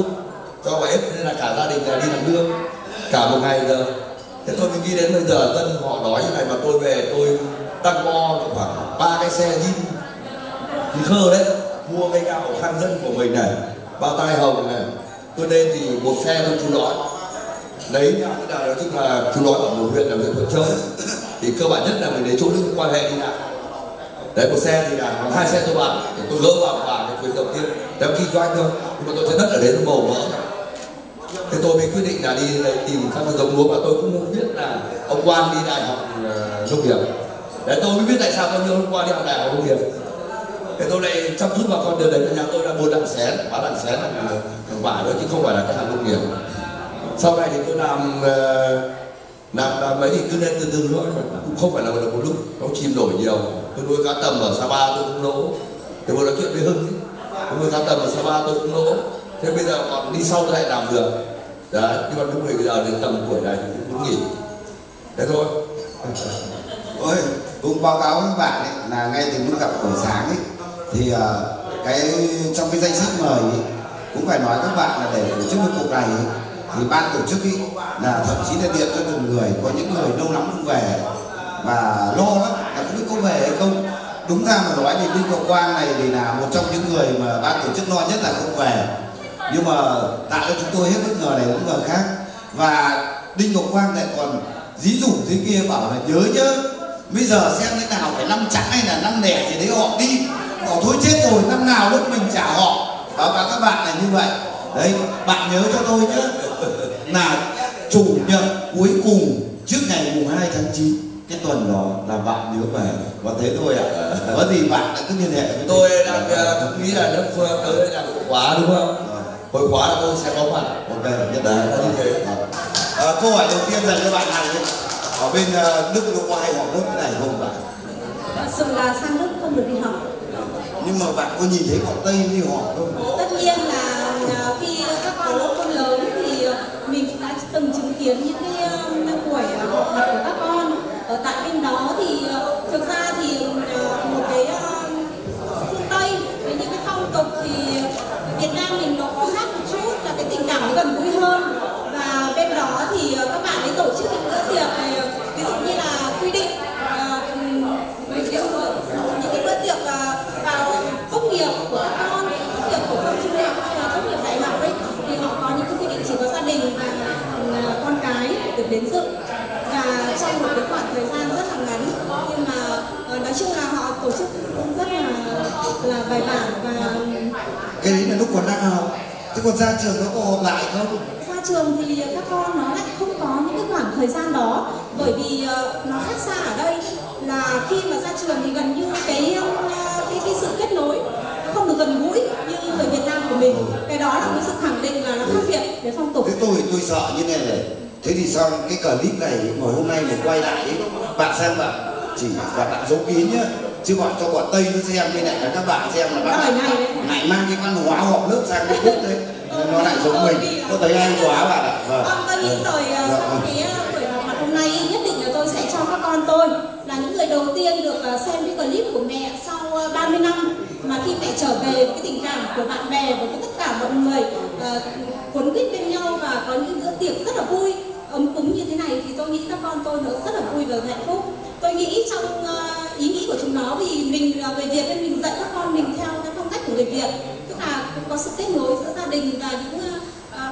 cho vào ếch, nên là cả gia đình là đi làm nương cả một ngày giờ. Thế tôi mới nghĩ đến bây giờ dân họ đói như này mà tôi về tôi tăng bo khoảng ba cái xe jean thì khơ đấy, mua cái gạo khăn dân của mình này, bao tay hồng này, tôi lên thì một xe tôi chú đói, lấy nhà cái nào đó, tức là chú nói ở một huyện là huyện Thuận Châu thì cơ bản nhất là mình lấy chỗ nước quan hệ đi nào. Đấy, một xe thì là hai xe tôi bạn để tôi gỡ vào và cái quyền đầu tiên em kinh doanh thôi, nhưng mà tôi sẽ đất ở đấy nó màu mỡ. Thế tôi mới quyết định là đi tìm các giống lúa, và tôi cũng không biết là ông Quan đi đại học nông nghiệp. Đấy, tôi mới biết tại sao bao nhiêu hôm qua đi học đại học nông nghiệp. Thế tôi lại chăm chút vào con đường đấy, nhà tôi là buôn đạn xén, bán đạn xén là vải thôi chứ không phải là cái hàng nông nghiệp. Sau này thì tôi làm làm làm mấy thì cứ lên từ từ thôi, cũng không phải là một lúc nó chìm nổi nhiều. Tôi nuôi cá tầm ở Sapa tôi cũng lỗ. Thế vừa nói chuyện với Hưng, tôi nuôi cá tầm ở Sapa tôi cũng lỗ. Thế bây giờ còn đi sau lại làm được. Đấy, nhưng mà lúc bây giờ đến tầm tuổi này thì cũng nghỉ. Thế thôi. Ôi, cũng báo cáo với bạn ấy, là ngay từ lúc gặp buổi sáng ấy, thì uh, cái trong cái danh sách mời ấy, cũng phải nói các bạn là để tổ chức một cuộc này ấy, thì ban tổ chức ấy, là thậm chí là điện cho từng người, có những người lâu lắm không về và lo lắm là không biết có về hay không. Đúng ra mà nói thì Đinh Ngọc Quang này thì là một trong những người mà ban tổ chức lo nhất là không về, nhưng mà tạo cho chúng tôi hết bất ngờ này bất ngờ khác. Và Đinh Ngọc Quang lại còn dí dủm thế kia bảo là nhớ nhớ bây giờ xem thế nào phải năm trắng hay là năm đẻ thì đấy họ đi, họ thôi chết rồi năm nào lúc mình trả họ. Báo cáo các bạn là như vậy đấy, bạn nhớ cho tôi nhé là chủ nhật cuối cùng trước ngày mùng hai tháng chín cái tuần đó là bạn nhớ về. Có thế thôi ạ. À, có gì bạn đã cứ liên hệ với tôi. Tôi đang uh, nghĩ là lớp tới là hội khóa đúng không? Hội khóa là tôi sẽ có mặt. Ok, nhất đấy là như thế. À, câu hỏi đầu tiên dành cho bạn này đấy. Ở bên uh, Đức nó có hay học lớp cái này không bạn? Sự là sang Đức không được đi học. Nhưng mà bạn có nhìn thấy họ Tây đi học không? Tất nhiên là khi các con lớn thì mình cũng đã từng chứng kiến những cái buổi học mặt của các con. Ở tại bên đó thì thực ra thì một cái phương Tây với những cái phong tục thì Việt Nam mình nó có khác một chút, là cái tình cảm nó gần gũi hơn. Và bên đó thì các bạn ấy tổ chức những bữa tiệc này, ví dụ như là quy định những cái bữa tiệc vào tốt nghiệp của các con, tốt nghiệp của các trung học hay là tốt nghiệp đại học ấy, thì họ có những cái quy định chỉ có gia đình và con cái được đến dự. Và trong một cái khoảng thời gian rất là ngắn, nhưng mà nói chung là họ tổ chức cũng rất là là bài bản. Và cái đấy là lúc còn đang học, thế còn ra trường nó có họp lại không? Ra trường thì các con nó lại không có những cái khoảng thời gian đó, bởi vì nó khác xa ở đây là khi mà ra trường thì gần như cái cái, cái sự kết nối không được gần gũi như người Việt Nam của mình. Cái đó là cái sự khẳng định là nó khác biệt về phong tục. Thế tôi tôi sợ như này này. Thế thì sao cái clip này ngồi hôm nay mình quay lại ấy, bạn xem mà chỉ và bạn giấu kín nhá, chứ gọi cho bọn Tây nó xem bên này là các bạn xem là bạn lại mang cái văn hóa họp lớp sang Trung Quốc đấy, nó lại giống mình. Tôi thấy hay quá bạn ạ. Vâng. Tôi nghĩ rồi sau cái buổi họp mặt hôm nay nhất định là tôi sẽ cho các con tôi là những người đầu tiên được xem cái clip của mẹ sau ba mươi năm, mà khi mẹ trở về cái tình cảm của bạn bè với tất cả mọi người cuốn quýt bên nhau và có những bữa tiệc rất là vui, ấm cúng như thế này thì tôi nghĩ các con tôi nó rất là vui và hạnh phúc. Tôi nghĩ trong ý nghĩ của chúng nó thì mình người Việt nên mình dạy các con mình theo cái phong cách của người Việt, tức là cũng có sự kết nối giữa gia đình và những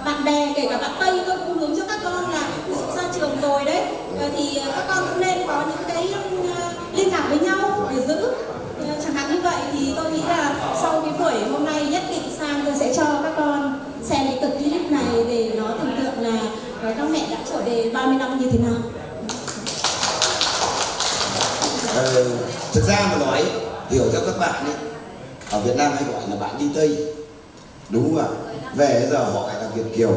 bạn bè, kể cả bạn Tây. Tôi cũng hướng cho các con là ví dụ ra trường rồi đấy thì các con cũng nên có những cái liên lạc với nhau để giữ, chẳng hạn như vậy. Thì tôi nghĩ là sau cái buổi hôm nay nhất định sang tôi sẽ cho các con xem cái tập clip này để nó tưởng tượng là các mẹ đã trở về ba mươi năm như thế nào. Ờ, thực ra mà nói hiểu cho các bạn ấy, ở Việt Nam hay gọi là bạn đi Tây đúng không ạ? Về giờ họ lại là Việt kiều,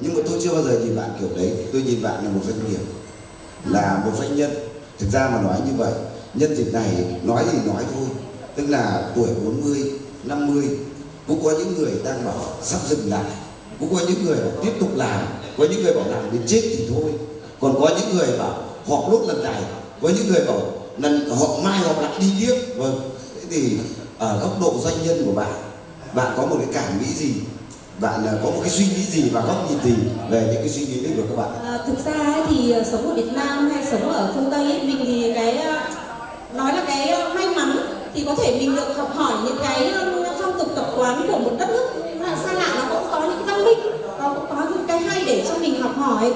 nhưng mà tôi chưa bao giờ nhìn bạn kiểu đấy. Tôi nhìn bạn là một doanh nghiệp, là một doanh nhân. Thực ra mà nói như vậy, nhân dịp này nói thì nói thôi, tức là tuổi bốn mươi, năm mươi cũng có những người đang bảo sắp dừng lại, cũng có những người bảo tiếp tục làm, có những người bảo làm đến chết thì thôi, còn có những người bảo họp lốt lần này, có những người bảo lần họp mai họp lại đi tiếp. Vâng, thế thì ở góc độ doanh nhân của bạn, bạn có một cái cảm nghĩ gì, bạn có một cái suy nghĩ gì và góc nhìn gì về những cái suy nghĩ đấy của các bạn? À, thực ra thì sống ở Việt Nam hay sống ở phương Tây ấy, mình thì cái nói là cái may mắn thì có thể mình được học hỏi những cái phong tục tập quán của một đất nước là xa lạ, nó cũng có những văn minh, nó cũng có những cái hay để cho mình học hỏi.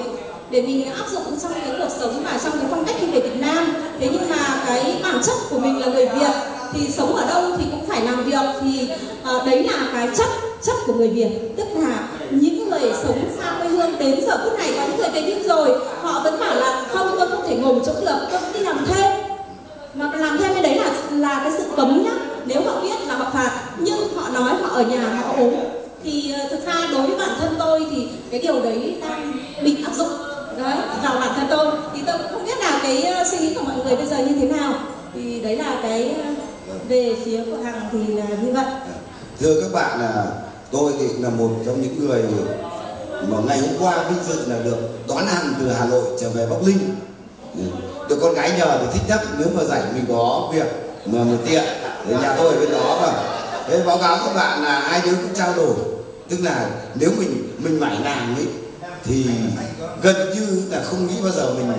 để mình áp dụng trong cái cuộc sống và trong cái phong cách khi về Việt Nam. Thế nhưng mà cái bản chất của mình là người Việt, thì sống ở đâu thì cũng phải làm việc, thì uh, đấy là cái chất chất của người Việt. Tức là những người sống xa quê hương đến giờ phút này, có những người về hưu rồi họ vẫn bảo là không, tôi không thể ngồi một chỗ được, tôi đi làm thêm. Mà làm thêm cái đấy là là cái sự cấm nhá, nếu họ biết là họ phạt, nhưng họ nói họ ở nhà họ ốm. Thì uh, thực ra đối với bản thân tôi thì cái điều đấy đang bị áp dụng đấy vào bản thân tôi, thì tôi cũng không biết là cái uh, suy nghĩ của mọi người bây giờ như thế nào. Thì đấy là cái uh, về phía của Hằng thì là như vậy. Thưa các bạn, là tôi thì là một trong những người mà ngày hôm qua vinh dự là được đón Hằng từ Hà Nội trở về Bắc Ninh. Tôi con gái nhờ thì thích nhất, nếu mà rảnh mình có việc mà mình tiện thì nhà tôi ở bên đó mà. Thế báo cáo các bạn là hai đứa cũng trao đổi, tức là nếu mình mình mải nàng ấy thì gần như là không nghĩ bao giờ mình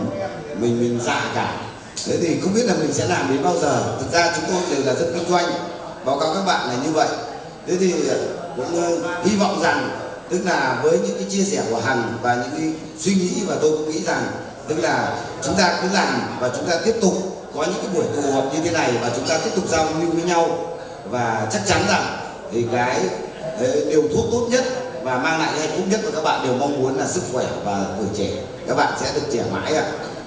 mình mình già cả. Thế thì không biết là mình sẽ làm đến bao giờ. Thực ra chúng tôi đều là rất kinh doanh, báo cáo các bạn là như vậy. Thế thì cũng hy vọng rằng, tức là với những cái chia sẻ của Hằng và những cái suy nghĩ, và tôi cũng nghĩ rằng tức là chúng ta cứ làm và chúng ta tiếp tục có những cái buổi tụ họp như thế này, và chúng ta tiếp tục giao lưu với nhau. Và chắc chắn rằng thì cái điều thuốc tốt nhất và mang lại hạnh phúc nhất của các bạn đều mong muốn là sức khỏe và tuổi trẻ. Các bạn sẽ được trẻ mãi ạ.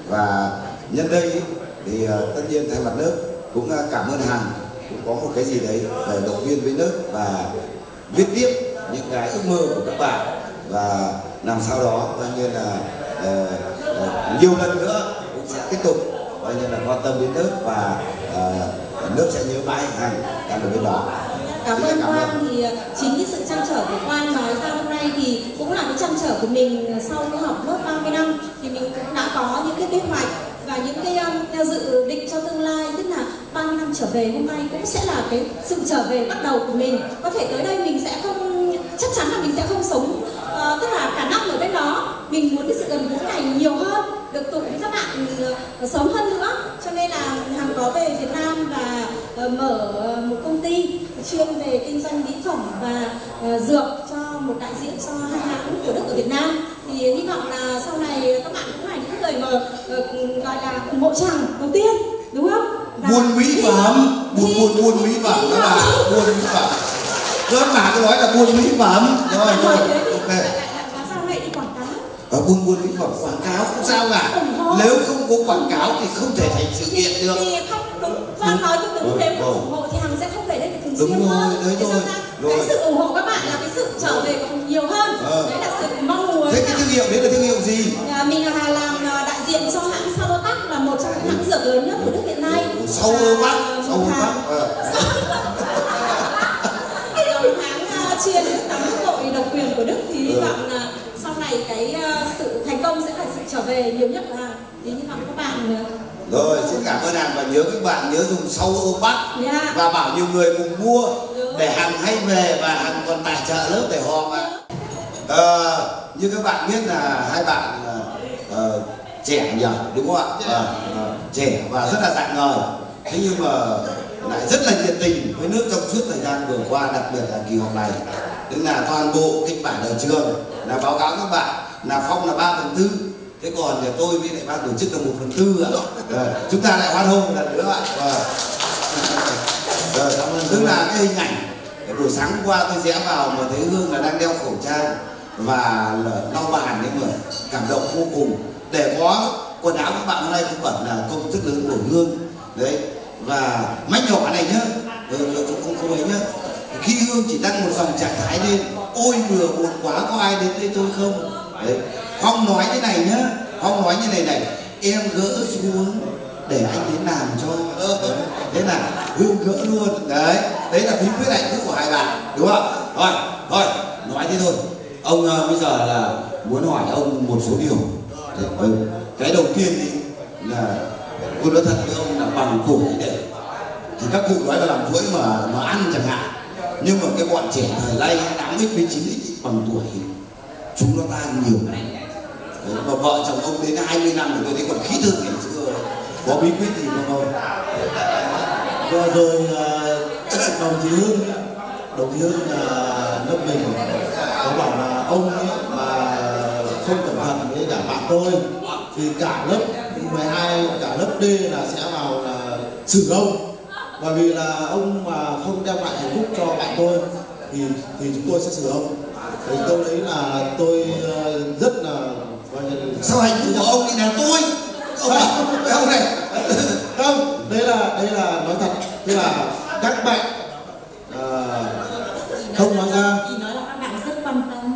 Và nhân đây thì tất nhiên thay mặt lớp cũng cảm ơn Hằng, cũng có một cái gì đấy để động viên với lớp và viết tiếp những cái ước mơ của các bạn, và làm sao đó coi như là uh, nhiều lần nữa cũng sẽ tiếp tục coi như là quan tâm đến lớp, và uh, lớp sẽ nhớ mãi Hằng đang ở bên đó. Cảm ơn Quang, thì chính cái sự trăn trở của Quang nói ra hôm nay thì cũng là cái trăn trở của mình sau cái học lớp ba mươi năm, thì mình cũng đã có những cái kế hoạch và những cái um, dự định cho tương lai. Tức là ba mươi năm trở về, hôm nay cũng sẽ là cái sự trở về bắt đầu của mình. Có thể tới đây mình sẽ không, chắc chắn là mình sẽ không sống uh, tức là cả năm ở bên đó. Mình muốn cái sự gần gũi này nhiều hơn, được tụ với các bạn uh, sớm hơn nữa. Cho nên là Hằng có về Việt Nam và uh, mở uh, một công ty chuyên về kinh doanh mỹ phẩm và uh, dược cho một đại diện cho hai hãng của Đức ở Việt Nam. Thì hy vọng là sau này các bạn cũng là những người mà uh, gọi là ủng hộ Hằng đầu tiên, đúng không? Buôn mỹ phẩm, buôn buôn buôn mỹ phẩm các bạn, buôn mỹ phẩm. Các bạn cứ nói là buôn mỹ phẩm, rồi rồi. Ok. Ở buôn buôn mỹ phẩm quảng cáo không sao cả. Nếu không có quảng cáo thì không thể thành sự kiện được. Thì không đúng, Quang nói cũng đúng, nếu không ủng hộ thì Hằng sẽ không thể đây được thường xuyên đúng hơn. Đúng rồi, rồi. Cái sự ủng hộ các bạn là cái sự trở về của Hằng nhiều hơn. Ờ. Đấy là sự mong muốn. Thế cái thương hiệu đấy là thương hiệu gì? À, mình là làm đại diện cho hãng SaloTAC, là một trong những hãng dược lớn nhất của Đức hiện nay. Sau Bắc, Bắc, sau Bắc. Hãng chuyên tắm gội độc quyền của Đức, thì hy vọng là sau này cái sự thành công sẽ là sự trở về nhiều nhất là thì như vọng các bạn. Rồi, xin cảm ơn Hằng, và nhớ các bạn nhớ dùng sau ô Bắc, yeah. Và bảo nhiều người cùng mua để Hằng hay về, và Hằng còn tài trợ lớp để họ mà. À, như các bạn biết là hai bạn à, trẻ nhỉ, đúng không ạ? À, à, trẻ và rất là rạng ngời. Thế nhưng mà lại rất là nhiệt tình với nước trong suốt thời gian vừa qua, đặc biệt là kỳ họp này. Tức là toàn bộ kịch bản ở trường là báo cáo các bạn là Phong là ba phần tư, thế còn nhà tôi với lại ban tổ chức là một phần tư ạ. Rồi, chúng ta lại hoan hô một lần nữa ạ. Rồi, tức là cái hình ảnh buổi sáng hôm qua tôi rẽ vào mà thấy Hương là đang đeo khẩu trang và lau bàn, nhưng mà cảm động vô cùng. Để có quần áo các bạn hôm nay cũng bẩn là công sức lớn của Hương đấy, và mách nhỏ này nhá, ừ, cũng không không ấy nhá. Khi Hương chỉ đăng một dòng trạng thái lên, ôi vừa buồn quá, có ai đến đây tôi không? Đấy. Phong nói thế này nhá, Phong nói như này này, em gỡ xuống để anh đến làm cho. Đấy. Thế là Hương gỡ luôn đấy, đấy là bí quyết hạnh phúc của hai bạn, đúng không? Rồi, thôi nói thế thôi. Ông uh, bây giờ là muốn hỏi ông một số điều. Đấy. Cái đầu tiên ý, là cô nói thật với ông là bằng tuổi để thì các cụ nói là làm chuỗi mà mà ăn chẳng hạn, nhưng mà cái bọn trẻ thời nay tám x với chín x bằng tuổi chúng nó tan nhiều. Đấy, mà vợ chồng ông đến hai mươi năm rồi, tôi thấy còn khí thượng ngày xưa. Có bí quyết gì không ông? Vừa rồi uh, đồng chí Hương đồng chí Hương là uh, lớp mình có bảo là ông ấy mà không cẩn thận với cả bạn tôi thì cả lớp mười hai, cả lớp D là sẽ vào là xử ông, bởi vì là ông mà không đem lại hạnh phúc cho bạn tôi thì thì chúng tôi sẽ xử ông. Thì tôi đấy là tôi rất là sao hạnh phúc của ông thì là tôi ông này, ông này không, đấy là đấy là nói thật, tức là các bạn uh, không nói ra.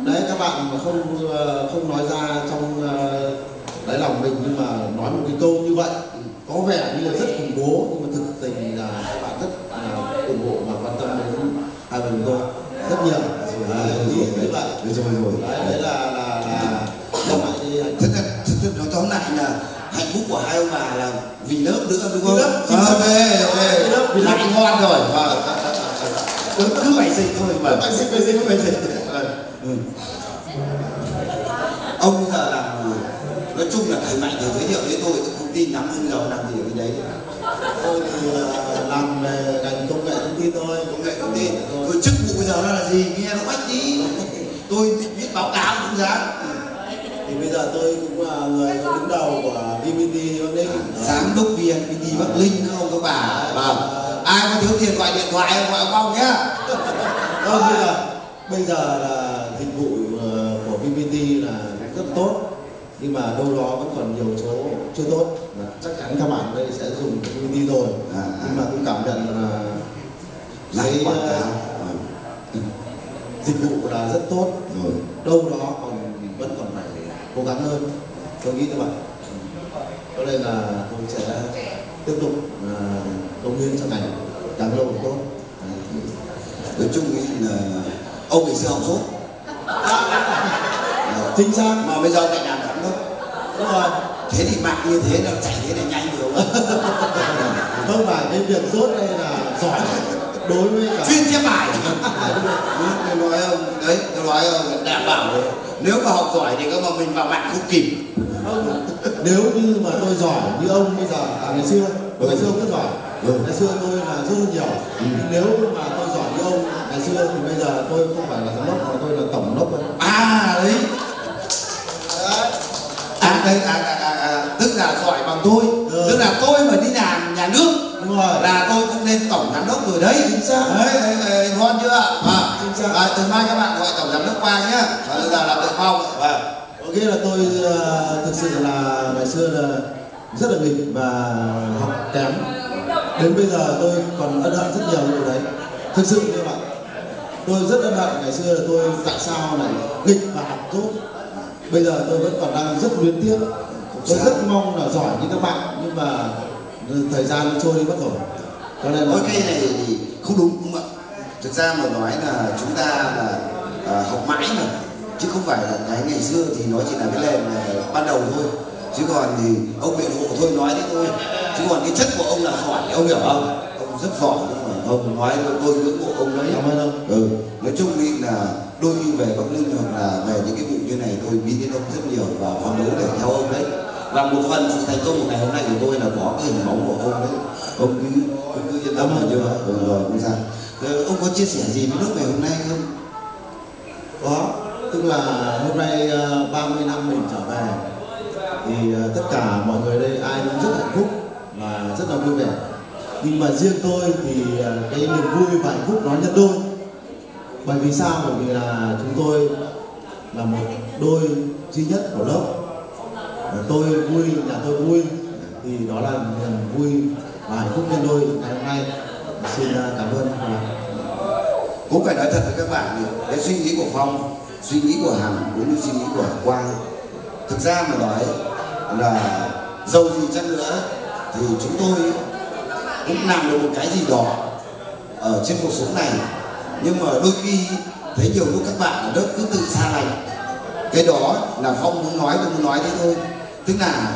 Đấy, các bạn mà không không nói ra trong đáy lòng mình, nhưng mà nói một cái câu như vậy có vẻ như là rất khủng bố, nhưng mà thực tình là các bạn rất là ủng hộ và quan tâm đến hai mình tôi rất nhiều. Đấy vậy, đấy là là là rất là rất là tóm lại là hạnh phúc của hai ông bà là vì lớp nữa, đúng không? Ok, ok, vì làm ngon rồi. Cứ cứ phải dịch thôi mà. Phải dịch, phải dịch, phải dịch. Ừ. Ông giờ làm nói chung là thầy Mạnh giới thiệu với tôi, tôi không tin lắm, hơn giờ làm gì ở cái đấy. Tôi thì làm về ngành công nghệ thông tin thôi, công nghệ thông tin. Tôi chức vụ bây giờ là gì nghe nó bách đi. Tôi viết báo cáo cũng dám. Thì bây giờ tôi cũng là người đứng đầu của vê pê tê Bắc Ninh, giám đốc vê en pê tê Bắc Ninh không các bà. Ai có thiếu tiền gọi điện thoại em gọi ông nhá. Thôi bây giờ bây giờ là dịch vụ của vê pê tê là rất tốt, nhưng mà đâu đó vẫn còn nhiều chỗ chưa tốt, mà chắc chắn các bạn đây sẽ dùng vê pê tê rồi à, nhưng mà cũng cảm nhận là cái dịch vụ là rất tốt rồi, đâu đó còn vẫn còn phải cố gắng hơn, tôi nghĩ các bạn. Cho nên là tôi sẽ tiếp tục công hiến cho ngành càng lâu càng tốt. Nói chung là ông ngày xưa học sốt chính xác mà bây giờ lại làm giám đốc, đúng rồi. Thế thì mặc như thế là chạy thế này nhanh nhiều không phải cái việc sốt đây là giỏi đối với cả chuyên chép bài. Tôi nói không đấy, tôi nói không đảm bảo đấy. Nếu mà học giỏi thì các mà mình vào bạn không kịp. Nếu như mà tôi giỏi như ông bây giờ, à, ngày xưa ngày xưa rất giỏi, ngày xưa tôi là rất nhiều. Nếu mà tôi giỏi như ông ngày xưa thì bây giờ tôi không phải là giám đốc mà tôi là tổng đốc rồi. À đấy, à đây à, à, à, à. Tức là giỏi bằng tôi, ừ. Tức là tôi mà đi làm nhà nước, đúng rồi, là tôi cũng nên tổng giám đốc rồi đấy. Chính xác. Đấy, đấy, ngon chưa ạ? À, chính xác. À, từ mai các bạn gọi tổng giám đốc qua nhá. Và bây giờ làm được không? Vâng. Ok, là tôi uh, thực sự là ngày xưa là rất là nghịch và học kém. Đến bây giờ tôi còn ân hận rất nhiều điều đấy. Thực sự như vậy, tôi rất ân hận ngày xưa là tôi tại sao lại nghịch và học tốt. Bây giờ tôi vẫn còn đang rất luyến tiếc. Tôi rất mong là giỏi như các bạn, nhưng mà thời gian nó trôi đi mất rồi. Cho nên nói cái này thì không đúng, đúng không ạ? Thực ra mà nói là chúng ta là à, học mãi mà, chứ không phải là cái ngày xưa thì nó chỉ là cái nền ban đầu thôi. Chứ còn thì ông biện hộ thôi nói thế thôi. Chứ còn cái chất của ông là giỏi, ông hiểu không? Ông rất giỏi, không ông nói tôi ngưỡng mộ ông đấy. Cảm ơn ông. Ừ. Nói chung thì là đôi khi về Bắc Ninh hoặc là về những cái vụ như này tôi biết đến ông rất nhiều và phấn đấu để theo ông đấy. Và một phần sự thành công của ngày hôm nay của tôi là có cái hình bóng của ông đấy. Ông cứ ông cứ yên tâm là chưa? Ừ, rồi không sao. Ừ, ông có chia sẻ gì với nước ngày hôm nay không? Có. Tức là hôm nay ba mươi năm mình trở về. Thì tất cả mọi người đây ai cũng rất hạnh phúc và rất là vui vẻ. Nhưng mà riêng tôi thì cái niềm vui và hạnh phúc nó nhân đôi. Bởi vì sao? Bởi vì là chúng tôi là một đôi duy nhất của lớp. Tôi vui, nhà tôi vui. Thì đó là niềm vui và hạnh phúc nhân đôi ngày hôm nay. Xin cảm ơn. Cũng phải nói thật với các bạn, cái suy nghĩ của Phong, suy nghĩ của Hằng cũng như suy nghĩ của Quang, thực ra mà nói là dâu gì chăng nữa thì chúng tôi cũng làm được một cái gì đó ở trên cuộc sống này. Nhưng mà đôi khi thấy nhiều lúc các bạn ở đất cứ tự xa lành. Cái đó là Phong muốn nói, tôi muốn nói thế thôi. Tức là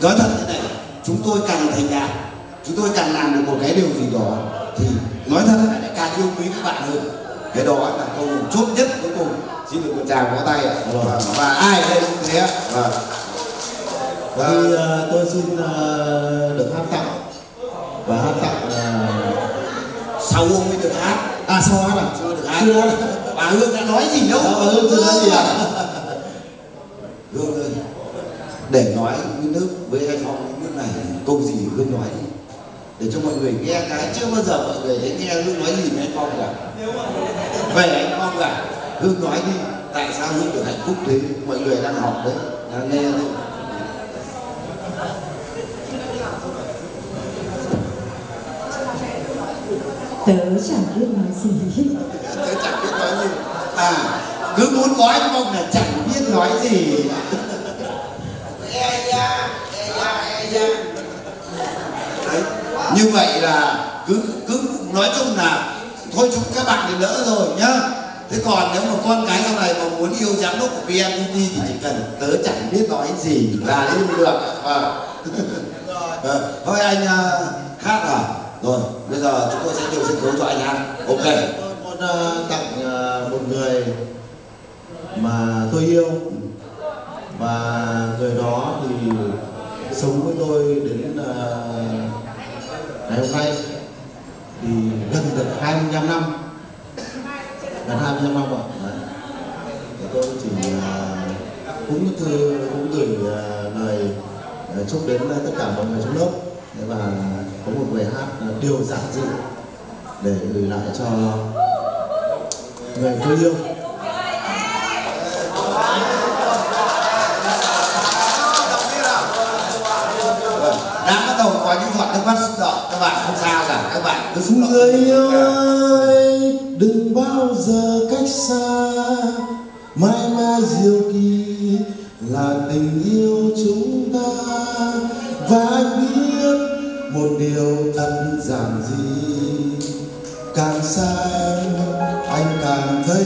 nói thật thế này, chúng tôi càng thành đạt, chúng tôi càng làm được một cái điều gì đó thì nói thật là càng yêu quý các bạn hơn. Cái đó là câu chốt nhất cuối cùng. Xin được một tràng vỗ tay ạ. Và, và ai đây cũng thế ạ. Và, và thì, uh, tôi xin uh, được hát tặng. Và hát tặng là uh... sau hôm mới được hát. À sau hát à? Sau được hát. Chưa. Bà Hương đã nói gì đâu. Bà Hương chưa nói gì à? Hương ơi. yêu nước, với hai phóng yêu nước này câu gì Hương nói đi, để cho mọi người nghe cái chưa bao giờ mọi người thấy nghe Hương nói gì với anh Phong cả, về anh Phong cả. Hương nói đi, tại sao Hương được hạnh phúc thế, mọi người đang học đấy, đang nghe đấy. Tớ chẳng biết nói gì. Tớ chẳng biết nói gì. À, cứ muốn nói không là chẳng biết nói gì. E da, e da, e da. Đấy, như vậy là cứ cứ nói chung là thôi chúng các bạn thì lỡ rồi nhá. Thế còn nếu mà con cái sau này mà muốn yêu giám đốc của vê en pê tê thì chỉ cần tớ chẳng biết nói gì là đấy cũng được. À. À, thôi anh uh, hát à? Rồi, bây giờ chúng tôi sẽ điều sân khấu cho anh hát. Ok. Tôi muốn uh, tặng uh, một người mà tôi yêu. Và người đó thì sống với tôi đến uh, ngày hôm nay thì gần được hai mươi lăm năm. Gần hai mươi lăm năm rồi. Thì tôi chỉ uh, cũng thư, cũng gửi uh, lời uh, chúc đến uh, tất cả mọi người trong lớp. Và có một bài hát điều giản dị để gửi lại cho người tôi yêu. Đã bắt đầu có những giọt nước mắt xúc động, các bạn không sao cả, các bạn cứ xúc động. Người ơi, đừng bao giờ cách xa, mãi mãi diệu kỳ là tình yêu chúng ta. Và anh biết một điều thật giản dị, càng xa em, anh càng thấy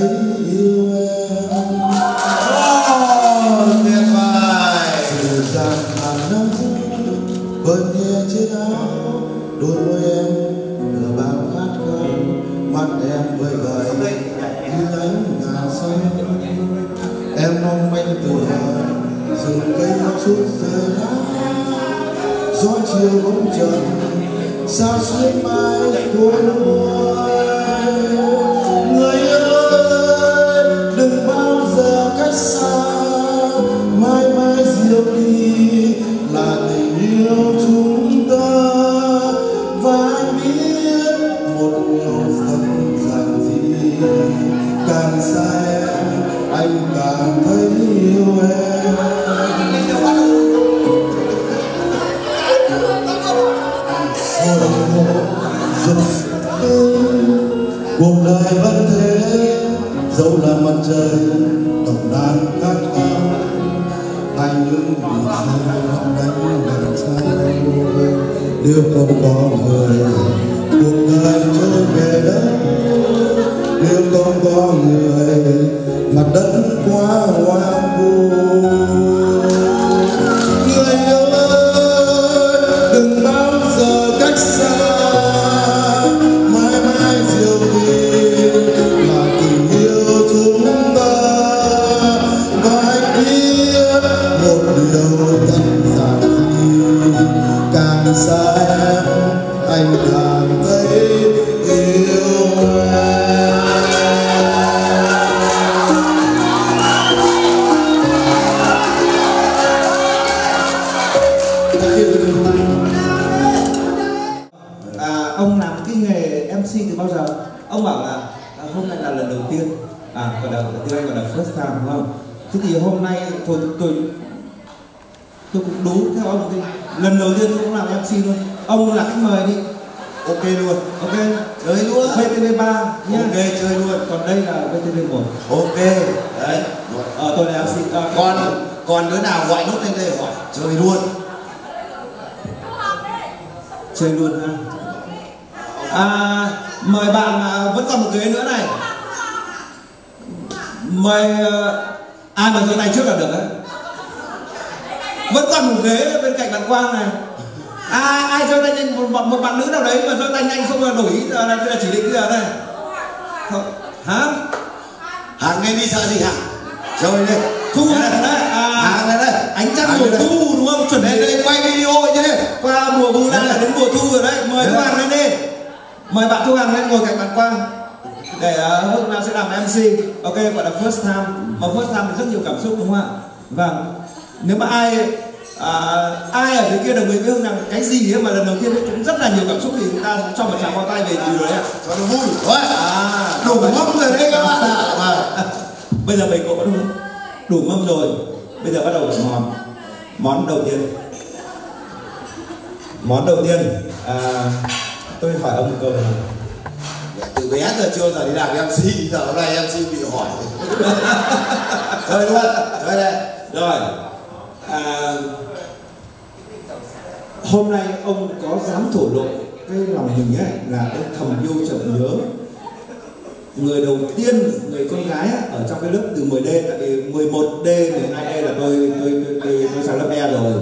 yêu em. Oh, tuyệt vời! Dù rằng hàng năm vườn nhẹ trên áo, đôi môi em nửa bao khát khao, mắt em vơi vời như ánh ngàn sao. Em mong manh từ hờ rừng cây chút rơi lá. Gió chiều bóng trần sao suốt mai cuối mùa. Người ơi, đừng bao giờ cách xa, mãi mãi diệu kỳ là tình yêu chúng ta. Và anh biết một điều thật giản dị, càng xa em, anh càng thấy yêu em. Cuộc đời vẫn thế, dẫu là mặt trời tổng đàn khát khao, hay những vì sao không đánh làm sao nếu không có người. Cuộc đời trôi về đất nếu không có người, mặt đất quá hoang vu. Người ơi, đừng bao giờ cách xa. Thì hôm nay thôi tôi tôi cũng đúng theo ông thì lần đầu tiên tôi cũng làm em xê luôn. Ông là khách mời đi, ok luôn, ok chơi luôn. vê tê vê ba nhá, ok chơi luôn. Còn đây là vê tê vê một, ok đấy. Ờ, tôi là em xê. À, còn còn đứa nào gọi nút lên đây hỏi chơi luôn, chơi luôn ha. À, mời bạn vẫn còn một ghế nữa này, mời. Ai mà giơ tay trước là được đấy. Vẫn còn một ghế bên cạnh bạn Quang này. À, ai giơ tay nhanh, một, một bạn nữ nào đấy mà giơ tay nhanh không là đổi là, là chỉ định giờ đây. Không. Hả? Hàng này đi sợ gì hả? Rồi đây. Thu hàng này đây. À, hàng này đây. Ánh trăng mùa thu đúng không? Chuẩn bị đây quay video như thế. Qua mùa thu đang là đến mùa thu rồi đấy. Mời Thu Hằng lên đi. Mời bạn Thu Hằng lên ngồi cạnh bạn Quang. Để uh, Hương nào sẽ làm em xê, ok, gọi là first time. Mà first time thì rất nhiều cảm xúc đúng không ạ? Vâng. Nếu mà ai à, ai ở dưới kia đồng ý với Hưng rằng cái gì ấy mà lần đầu tiên cũng rất là nhiều cảm xúc thì chúng ta cho một tràng pháo tay về từ đấy ạ, cho nó vui thôi à, đủ mâm rồi đấy các bạn ạ. À, bây giờ mình có đủ đủ mâm rồi, bây giờ bắt đầu với món món đầu tiên. Món đầu tiên à, tôi hỏi ông một câu này. Từ bé giờ chưa giờ đi làm em xê, giờ hôm nay em xê bị hỏi. Thôi luôn, thôi đây. Rồi à, hôm nay ông có dám thổ lộ cái lòng mình ấy là ông thầm yêu chậm nhớ người đầu tiên, người con gái ở trong cái lớp từ mười D, tại vì mười một D, mười hai D là tôi tôi tôi tôi sang lớp E rồi.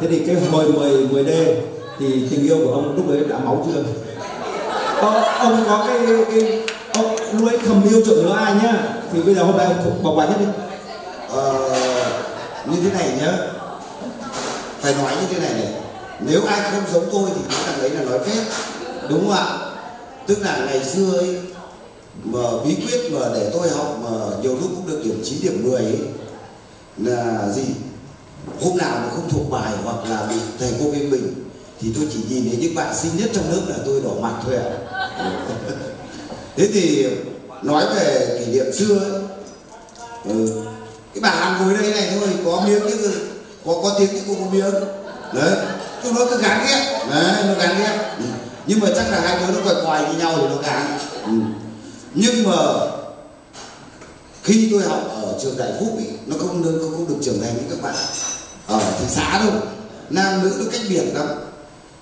Thế thì cái hồi mười D thì tình yêu của ông lúc đấy đã máu chưa? Ờ, ông có cái cái ông lúc ấy thầm yêu chậm nhớ ai nhá, thì bây giờ hôm nay ông bộc bạch nhất đi. Ờ, như thế này nhá, phải nói như thế này này, nếu ai không giống tôi thì cái thằng đấy là nói phép, đúng không ạ? Tức là ngày xưa ấy mà bí quyết mà để tôi học mà nhiều lúc cũng được điểm chín điểm mười ấy là gì, hôm nào mà không thuộc bài hoặc là bị thầy cô bên mình thì tôi chỉ nhìn thấy những bạn xinh nhất trong lớp là tôi đỏ mặt thôi ạ. À. Thế thì nói về kỷ niệm xưa ấy, ừ, cái bà ăn ngồi đây này thôi, có miếng chứ có có tiếng chứ cô có miếng đấy, tôi nói cứ gán ghét đấy, nó gán ghét, ừ. Nhưng mà chắc là hai đứa nó quay quay với nhau thì nó gán, ừ. Nhưng mà khi tôi học ở trường Đại Phúc ấy, nó không được, không, không được trưởng thành như các bạn ở thị xã đâu, nam nữ nó cách biệt lắm.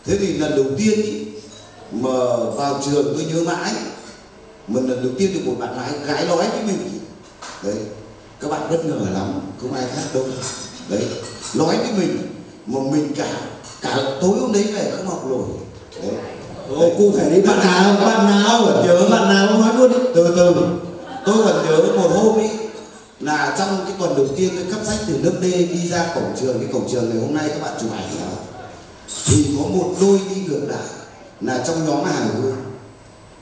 Thế thì lần đầu tiên ý, mà vào trường tôi nhớ mãi, mình lần đầu tiên được một bạn gái gái nói với mình ý. Đấy, các bạn bất ngờ lắm, không ai khác đâu. Đấy, nói với mình mà mình cả cả tối hôm đấy về không học nổi. Ô, cụ thể đấy, bạn nào, bạn nào vẫn nhớ, bạn nào cũng nói luôn. Từ từ, tôi vẫn nhớ một hôm ý là trong cái tuần đầu tiên tôi cấp sách từ lớp D đi ra cổng trường, cái cổng trường ngày hôm nay các bạn chụp ảnh nào, thì có một đôi đi ngược lại là trong nhóm hàng Hương,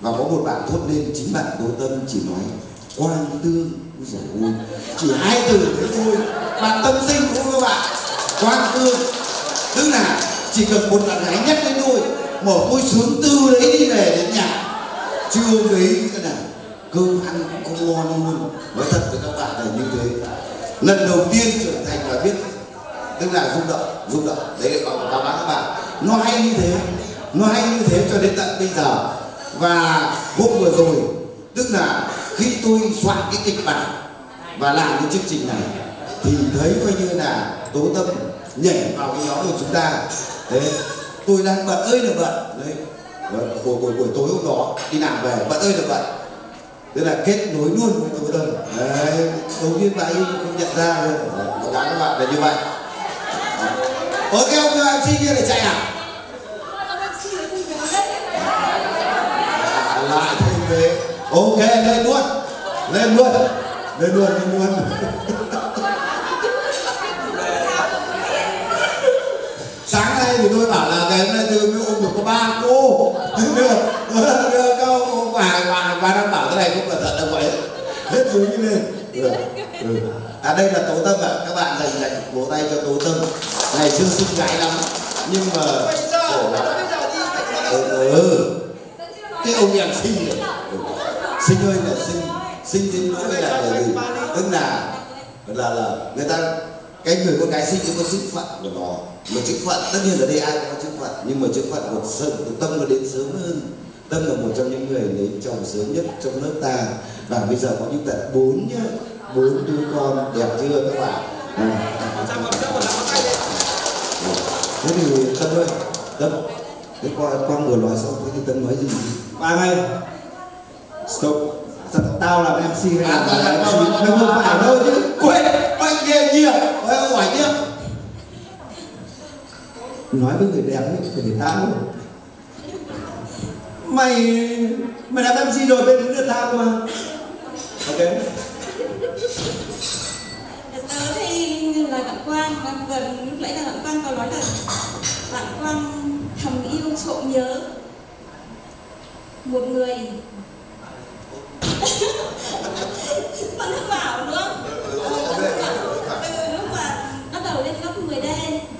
và có một bạn thốt lên, chính bạn Đỗ Tâm chỉ nói Quang Tương, ôi, chỉ hai từ thế thôi, bạn tâm sinh cũng các bạn, Quang Tương, tức là chỉ cần một bạn gái nhắc đến tôi, mở côi sướng tư đấy đi về đến nhà, chưa thấy thế nào, cơm ăn cũng không ngon luôn, nói thật với các bạn là như thế, lần đầu tiên trưởng thành và biết. Tức là rung động, rung động, đấy là báo cáo các bạn. Nó hay như thế, nó hay như thế cho đến tận bây giờ. Và hôm vừa rồi, tức là khi tôi soạn cái kịch bản và làm cái chương trình này thì thấy coi như là Tố Tâm nhảy vào cái nhóm của chúng ta. Đấy, tôi đang bận ơi là bận. Đấy, buổi, buổi, buổi tối hôm đó đi làm về bận ơi là bận. Tức là kết nối luôn với Tố Tâm. Đấy, đầu tiên bà ấy không nhận ra rồi. Báo cáo các bạn là như vậy. Ủa cái ông em xê kia để chạy à? Ông em xê đấy thì phải hết à, lại thêm thế. Ok, lên luôn. Lên luôn. Lên luôn, lên luôn. Sáng nay thì tôi bảo là ngày hôm nay tôi mới ôm được có ba cô. Các ông bà, bà, bà đang bảo thế này cũng cẩn thận đâu vậy. Hết túi như lên. Ừ. Ừ. À đây là Tố Tâm ạ, à. Các bạn dành dành vỗ tay cho Tố Tâm. Ngày xưa xinh gái lắm, nhưng mà khổ lắm. Ừ, ừ. Cái ông em xinh này, ừ. Xinh ơi là xinh, xinh đến nỗi là bởi vì tức là là là người ta cái người con gái xinh nó có chức phận của nó, mà chức phận tất nhiên ở đây ai cũng có chức phận, nhưng mà chức phận của Sơn của Tâm nó đến sớm hơn. Tâm là một trong những người đến chồng sớm nhất trong nước ta, và bây giờ có những tận bốn nhá, bốn đứa con đẹp chưa các bạn. À. Thế thì Tâm ơi, Tâm, cái con, con vừa nói xong, thế thì Tâm nói gì? Quang ơi, stop, thật tao làm em xê hay à, là làm em xê? Nó không phải đâu chứ, quên, quên nghe nhiều, quên không phải nhé. Nói với người đẹp ấy, phải để tao. Mày, mày làm em xê rồi, bên đứng được tao mà. Ok. Tớ thấy lời bạn Quang, gần lúc nãy là bạn Quang có nói là bạn Quang thầm yêu trộm nhớ một người. Bạn Hưng bảo đúng không? Từ lúc mà bắt đầu lên lớp mười D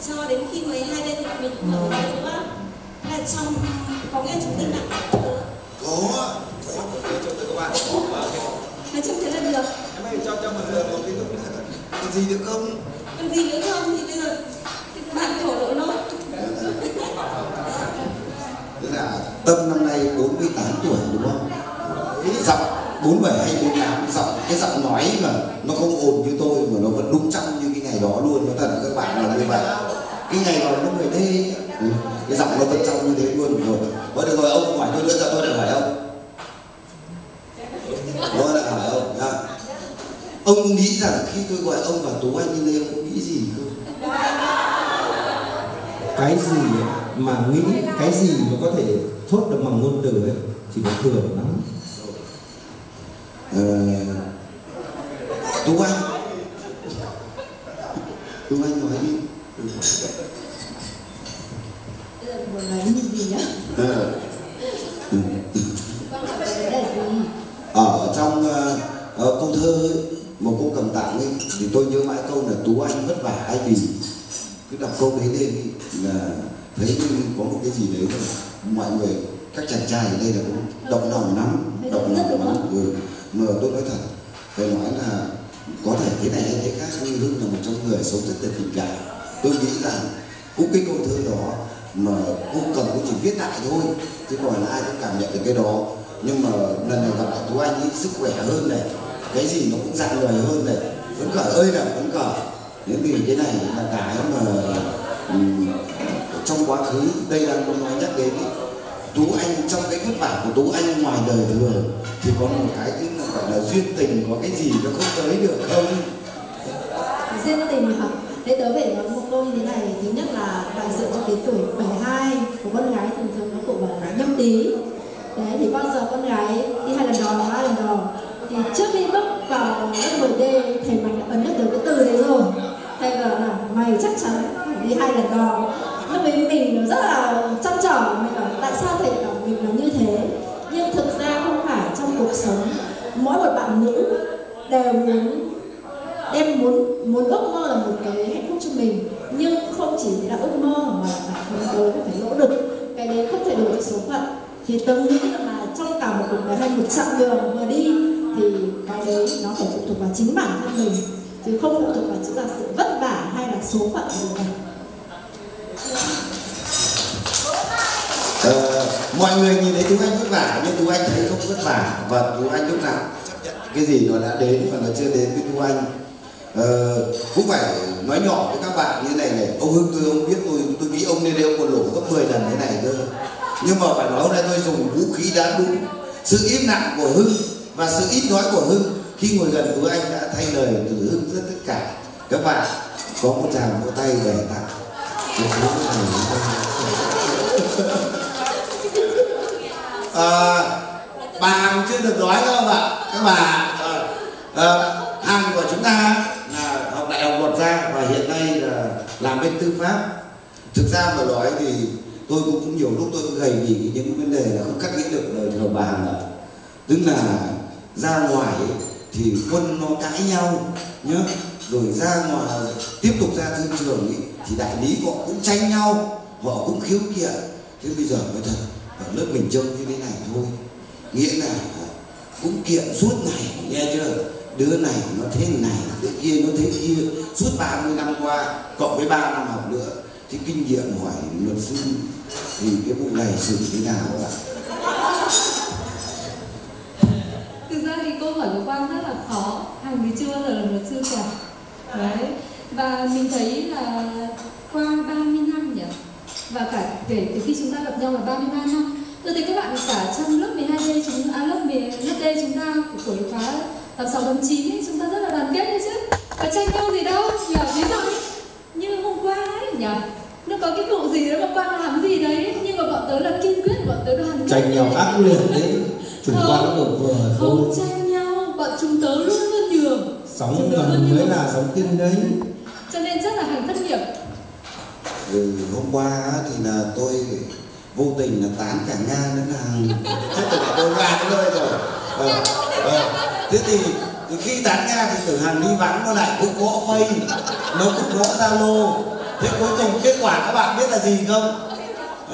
cho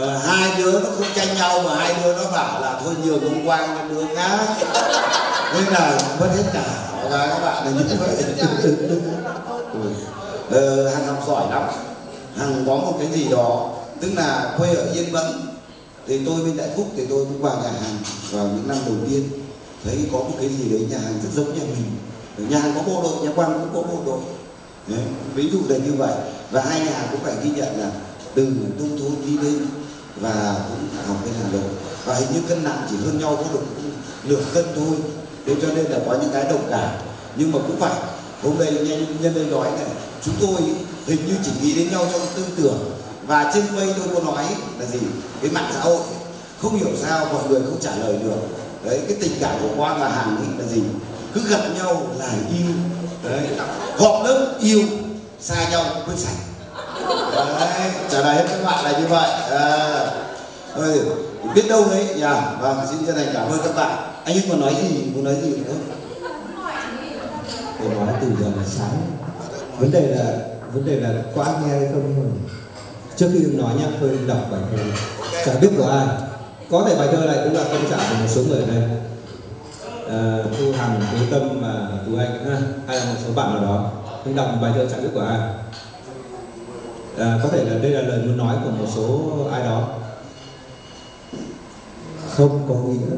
ờ, hai đứa nó không tranh nhau mà hai đứa nó bảo là thôi nhường ông Quang cho đứa khác, nên là mất hết cả là các bạn là những vậy. ờ, Hằng học giỏi lắm, Hằng có một cái gì đó, tức là quê ở Yên Vân thì tôi bên Đại Phúc thì tôi cũng vào nhà hàng vào những năm đầu tiên, thấy có một cái gì đấy nhà hàng rất giống nhà mình. Ở nhà hàng có bộ đội, nhà Quang cũng có bộ đội đấy, ví dụ là như vậy. Và hai nhà cũng phải ghi nhận là từ nông thôn đi lên và cũng học bên Hà Nội, và hình như cân nặng chỉ hơn nhau có được nửa cân thôi, thế cho nên là có những cái đồng cảm. Nhưng mà cũng phải, hôm nay nhân đây nói này, chúng tôi hình như chỉ nghĩ đến nhau trong tư tưởng. Và trên Facebook tôi có nói là gì, cái mạng xã hội không hiểu sao mọi người không trả lời được. Đấy, cái tình cảm của Quang và Hàn Thuyên là gì, cứ gặp nhau là yêu, đấy, họp lớp yêu, xa nhau quên sạch. Đấy, trả lời hết các bạn là như vậy. À, thôi, biết đâu đấy nhỉ. Vâng, xin chân thành cảm ơn các bạn. Anh ấy còn nói gì, muốn nói gì nữa? Tôi nói từ giờ đến sáng. Vấn đề là vấn đề là có ai nghe hay không. Trước khi đừng nói nha, tôi đọc bài thơ chả biết của ai. Có thể bài thơ này cũng là tâm trạng của một số người ở đây. À, Thu Hằng, Tú Tâm mà Tú Anh ha, hay là một số bạn nào đó. Tôi đọc bài thơ chả biết của ai. À, có thể là đây là lời muốn nói của một số ai đó. Không có nghĩa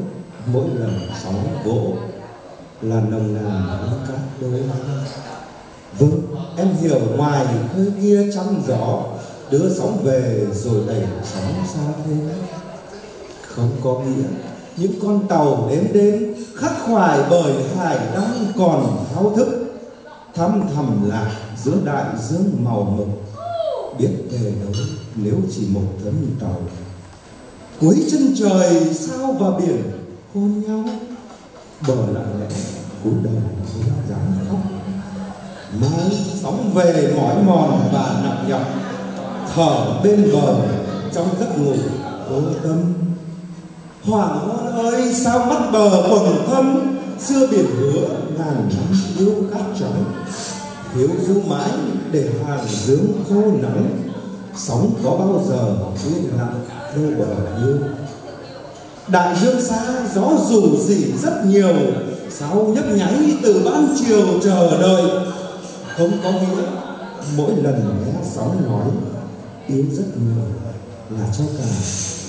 mỗi lần sóng vỗ là nồng nàn cát đôi mắt. Vâng, em hiểu ngoài hơi kia trong gió, đưa sóng về rồi đẩy sóng xa thêm. Không có nghĩa những con tàu đêm đêm khắc khoải bởi hải đang còn thao thức, thăm thầm lạc giữa đại dương màu mực. Biết về đâu nếu chỉ một thân tàu, cuối chân trời sao và biển hôn nhau, bờ lại lẽ cúi đầu không dám khóc. Mãi sóng về mỏi mòn và nặng nhọc, thở bên bờ trong giấc ngủ vô tâm. Hoàng hôn ơi sao mắt bờ bừng thâm, xưa biển hứa ngàn năm yêu cát trắng, phiếu du mãi để hàng dưỡng khô nắng, sóng có bao giờ yên lặng đâu bờ yêu. Đại dương xa gió rủ rỉ rất nhiều, sao nhấp nháy từ ban chiều chờ đợi. Không có nghĩa mỗi lần nghe sóng nói yêu rất nhiều là cho cả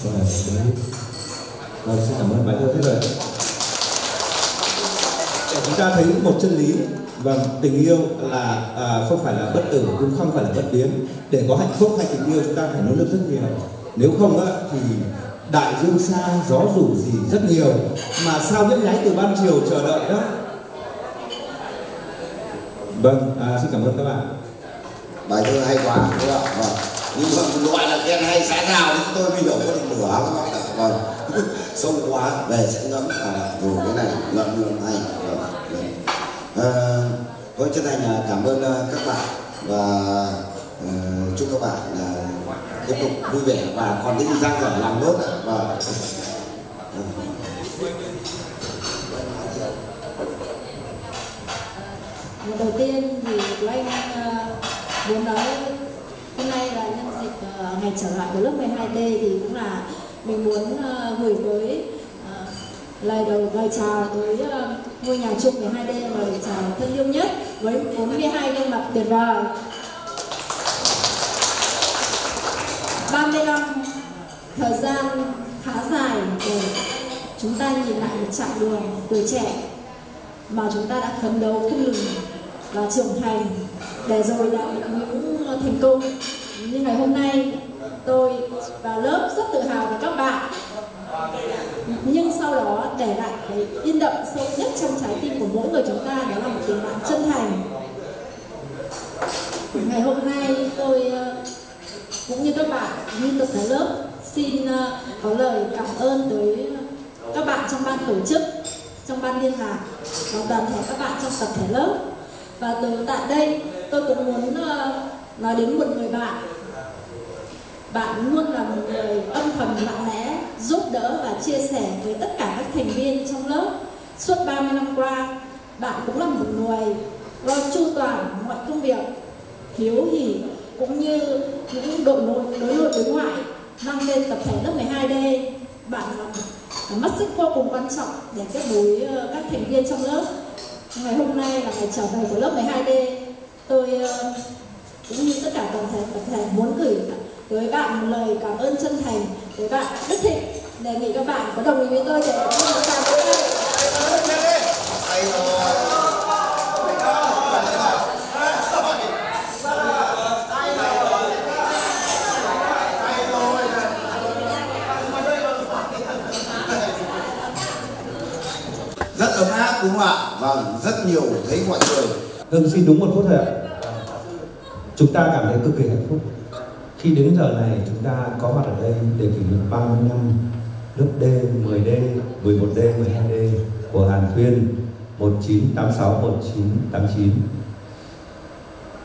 bờ đấy. Rồi, xin cảm ơn bài thơ thế rồi. Để chúng ta thấy một chân lý. Vâng, tình yêu là à, không phải là bất tử, cũng không phải là bất biến. Để có hạnh phúc hay tình yêu chúng ta phải nỗ lực rất nhiều. Nếu không á, thì đại dương xa, gió rủ rỉ rất nhiều, mà sao nhấp nháy từ ban chiều chờ đợi đó. Vâng, à, xin cảm ơn các bạn. Bài thơ hay quá, đúng không? Vâng. Nhưng mà loại là khen hay xã nào thì tôi bây giờ có được nửa các bạn ạ. Vâng, sâu quá, về sẽ ngẫm à, rồi cái này ngẫm luôn hay. Vâng. À, với chân thành cảm ơn các bạn và uh, chúc các bạn uh, tiếp tục vui vẻ và còn cái gì ra giỏi làm nốt ạ. Và đầu tiên thì của anh muốn nói hôm nay là nhân dịp uh, ngày trở lại của lớp mười hai T, thì cũng là mình muốn uh, gửi tới uh, lời đầu lời chào tới uh, ngôi nhà chung mười hai D mà được chào thân yêu nhất với bốn mươi hai gương mặt tuyệt vời, ba mươi lăm thời gian khá dài để chúng ta nhìn lại một chặng đường tuổi trẻ mà chúng ta đã phấn đấu không ngừng và trưởng thành để rồi đạt được những thành công như ngày hôm nay. Tôi và lớp rất tự hào về các bạn, nhưng sau đó để lại cái in đậm sâu nhất trong trái tim của mỗi người chúng ta, đó là một tình bạn chân thành. Ngày hôm nay tôi cũng như các bạn, như tập thể lớp, xin có lời cảm ơn tới các bạn trong ban tổ chức, trong ban liên lạc và toàn thể các bạn trong tập thể lớp. Và từ tại đây tôi cũng muốn nói đến một người bạn. Bạn luôn là một người âm thầm lặng lẽ giúp đỡ và chia sẻ với tất cả các thành viên trong lớp. Suốt ba mươi năm qua, bạn cũng là một người lo chu toàn mọi công việc, hiếu hỉ cũng như những đội nội đối nội đối ngoại nâng lên tập thể lớp mười hai D. Bạn là mắt xích vô cùng quan trọng để kết nối các thành viên trong lớp. Ngày hôm nay là ngày trở về của lớp mười hai D. Tôi cũng như tất cả toàn thể tập thể muốn gửi tới bạn một lời cảm ơn chân thành tới bạn Đức Thịnh. Đề nghị các bạn có đồng ý với tôi để cảm ơn một tràng vỗ tay. Rất ấm áp đúng không ạ? Vâng, rất nhiều thấy mọi người. Hưng xin đúng một phút thôi ạ. Chúng ta cảm thấy cực kỳ hạnh phúc khi đến giờ này chúng ta có mặt ở đây để kỷ niệm ba mươi năm lớp D, mười D, mười một D, mười hai D của Hàn Thuyên một chín tám sáu đến một chín tám chín.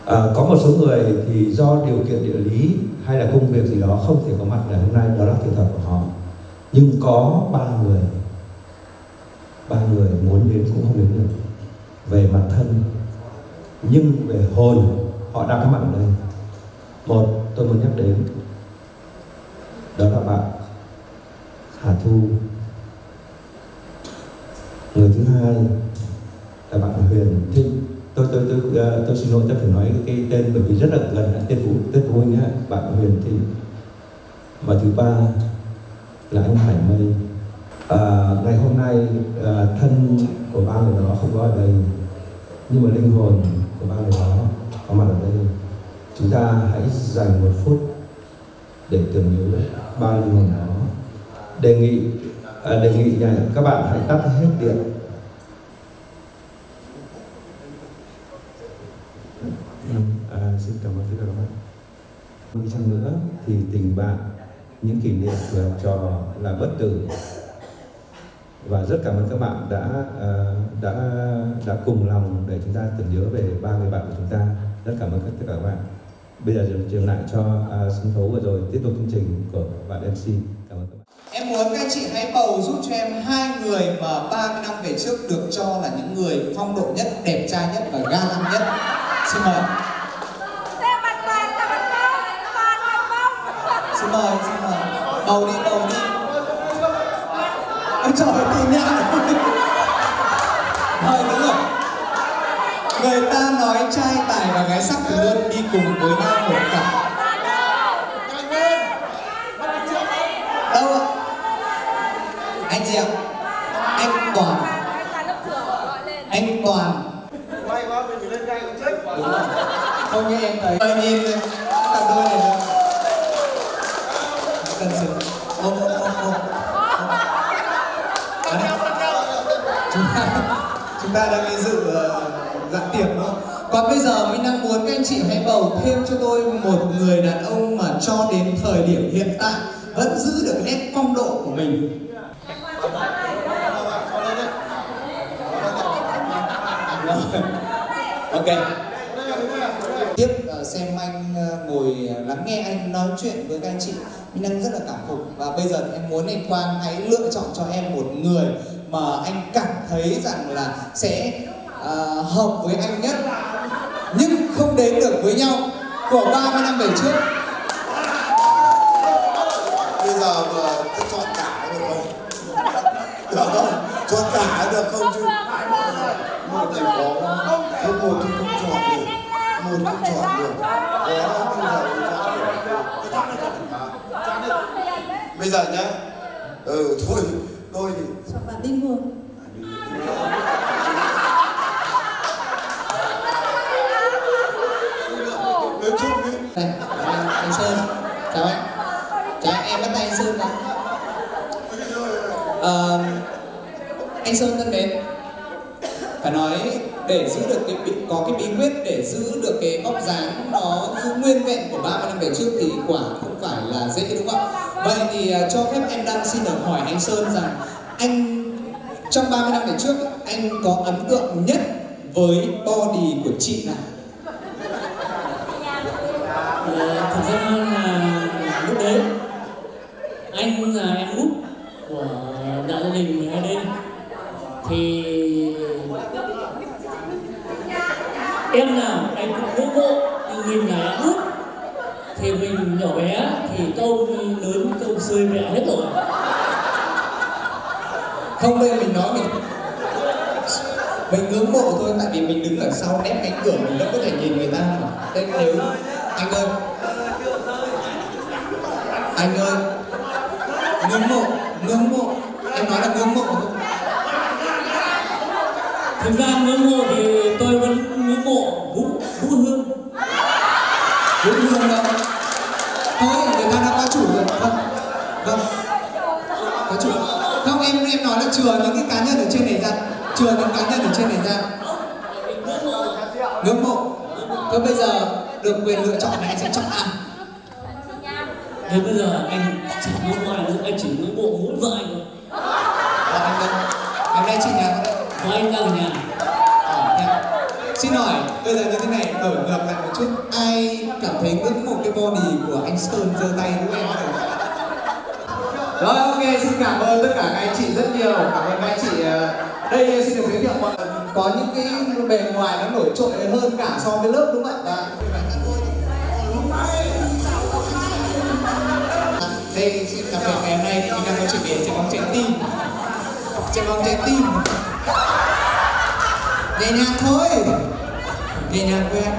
À, có một số người thì do điều kiện địa lý hay là công việc gì đó không thể có mặt ngày hôm nay, đó là thiệt thật của họ. Nhưng có ba người ba người muốn đến cũng không đến được về mặt thân, nhưng về hồn họ đang có mặt ở đây. Một tôi muốn nhắc đến đó là bạn Hà Thu, người thứ hai là bạn Huyền Thịnh. Tôi tôi tôi tôi, tôi xin lỗi tôi phải nói cái tên bởi vì rất là gần tên Vũ tên Vũ Huynh nhé, bạn Huyền Thịnh. Và thứ ba là anh Hải Mây. À, ngày hôm nay à, thân của ba người đó không có ở đây, nhưng mà linh hồn của ba người đó có mặt ở đây. Chúng ta hãy dành một phút để tưởng nhớ ba linh hồn đó. Đề nghị à, đề nghị nhà các bạn hãy tắt hết điện. À, xin cảm ơn tất cả các bạn. Chăng nữa thì tình bạn, những kỷ niệm của học trò là bất tử. Và rất cảm ơn các bạn đã đã đã cùng lòng để chúng ta tưởng nhớ về ba người bạn của chúng ta. Rất cảm ơn tất cả các bạn. Bây giờ trường lại cho uh, sân khấu vừa rồi tiếp tục chương trình của bạn em xê. Cảm ơn các bạn. Em muốn các chị hãy bầu giúp cho em hai người mà ba mươi năm về trước được cho là những người phong độ nhất, đẹp trai nhất và ga lăng nhất. Xin mời. Xin mời, xin mời. Bầu đi, bầu đi. Trời ơi, tìm nhau thôi. Đúng rồi. Người ta nói trai tài và gái sắc thì luôn đi cùng với nhau một cặp. Đâu ạ? Anh gì ạ? Anh Toàn. Anh Toàn. May quá mình chỉ lên ngay cũng chết. Không như em thấy. Tôi nhìn thôi. Tạm đôi này thôi. Cần sự. Ôm ôm ôm ôm. Chúng ta đang đi dự dạng tiệc đó. Còn bây giờ mình đang muốn các anh chị hãy bầu thêm cho tôi một người đàn ông mà cho đến thời điểm hiện tại vẫn giữ được nét phong độ của mình. Ok. Tiếp xem anh ngồi lắng nghe anh nói chuyện với các anh chị. Mình đang rất là cảm phục. Và bây giờ em muốn anh Quang hãy lựa chọn cho em một người mà anh cảm thấy rằng là sẽ uh, hợp với anh nhất nhưng không đến được với nhau của ba mươi năm về trước. Bây giờ vừa chọn cả được không? Được không? Chọn cả được không chứ? Một thành phố không một thì không chọn được, một không chọn được. Bây giờ nhá, ừ thôi. Tôi thì... Chọn bạn Đinh Hương. Nói chung đi. Đây, anh Sơn. Chào anh. Chào anh, em bắt tay anh Sơn nào. À, anh Sơn thân mến, phải nói để giữ được cái, có cái bí quyết để giữ được cái góc dáng nó giữ nguyên vẹn của ba mươi năm về trước thì quả không phải là dễ, đúng không ạ? Vậy thì cho phép em đang xin được hỏi anh Sơn rằng anh trong ba mươi năm về trước anh có ấn tượng nhất với body của chị nào? Thật ra là lúc đấy anh là em út của đại gia đình mình ở đây thì em nào anh cũng vô vô nhưng mình là em út. thì mình nhỏ bé thì câu lớn câu xuôi mẹ hết rồi. Không, đây mình nói mình mình ngưỡng mộ thôi, tại vì mình đứng ở sau nép cánh cửa mình vẫn có thể nhìn người ta mà. Thế nếu anh ơi, anh ơi, ngưỡng mộ, ngưỡng mộ, em nói là ngưỡng mộ. Thực ra ngưỡng mộ thì tôi vẫn ngưỡng mộ Vũ Vũ Hương. Vũ Hương đâu? Thôi người ta đã có chủ rồi, không? Vâng, có chủ. Không, em em nói là chừa những cái cá nhân ở trên này ra, chừa những cá nhân ở trên này ra. Ngưỡng mộ. Thôi bây giờ được quyền lựa chọn này, anh sẽ chọn ai? Thế bây giờ anh chẳng ngưỡng mộ ai nữa, anh chỉ ngưỡng mộ mỗi vợ anh thôi. Và anh đâu? Em đây chị nhà không? Và anh đang ở nhà. Xin hỏi, bây giờ như thế này, đổi ngược lại một chút. Ai cảm thấy ngưỡng mộ cái body của anh Sơn giơ tay đúng em? Rồi, ok, xin cảm ơn tất cả các anh chị rất nhiều. Cảm ơn các anh chị. Đây xin được giới thiệu mọi người có những cái bề ngoài nó nổi trội hơn cả so với lớp đúng không ạ? Đây, xin cảm ơn ngày hôm nay thì mình đang có chuẩn bị trái bóng trái tim. Trái bóng trái tim. Nhẹ nhàng thôi, nhẹ nhàng quen.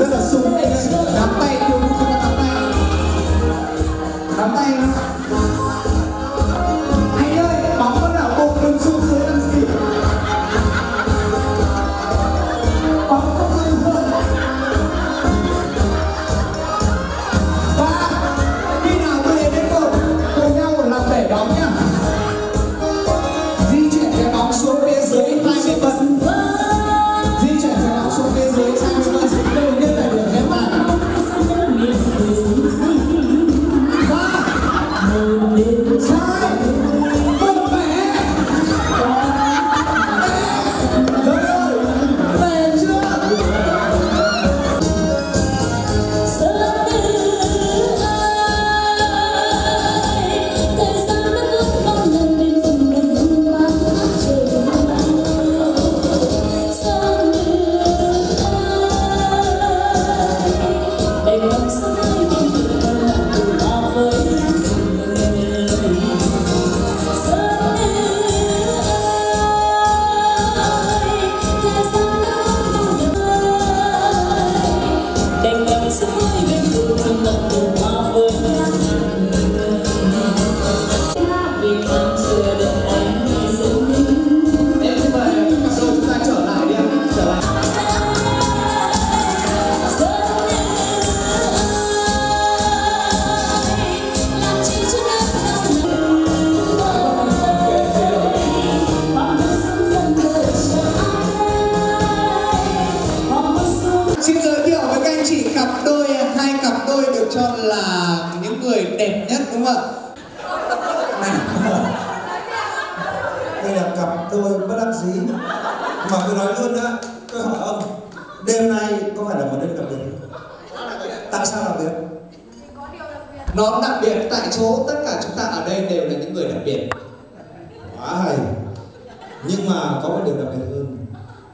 Rất là sung. là những người đẹp nhất đúng không ạ? Đây là cặp đôi bất đắc dĩ. Mà tôi nói luôn đó, tôi hỏi ông, đêm nay có phải là một đêm đặc biệt không? Tại sao đặc biệt? Nó đặc biệt tại chỗ tất cả chúng ta ở đây đều là những người đặc biệt. Quá hay. Nhưng mà có một điều đặc biệt hơn.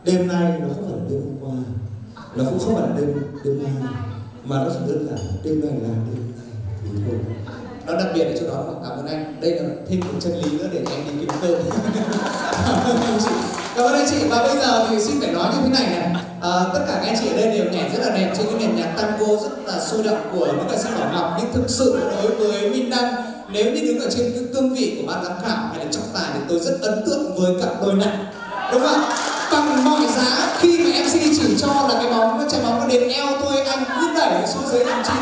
Đêm nay nó không phải là đêm hôm qua, nó cũng không phải là đêm đêm nay, mà nó chỉ đơn giản đêm nay là đêm nay. Nó đặc biệt ở chỗ đó. Cảm ơn anh. Đây là thêm một chân lý nữa để anh đi kiếm cơm. Cảm ơn anh chị. Và bây giờ thì xin phải nói như thế này này. À, tất cả các anh chị ở đây đều nhảy rất là đẹp trên cái nền nhạc tango rất là sôi động của những ca sĩ Bảo Ngọc. Nhưng thực sự đối với Minh Đăng, nếu như đứng ở trên cái cương vị của ban giám khảo hay là trọng tài thì tôi rất ấn tượng với cặp đôi này, đúng không? Bằng mọi giá khi mà em xê chỉ cho là cái bóng, cái trái bóng nó đến eo tôi, anh cứ đẩy xuống dưới làm chi.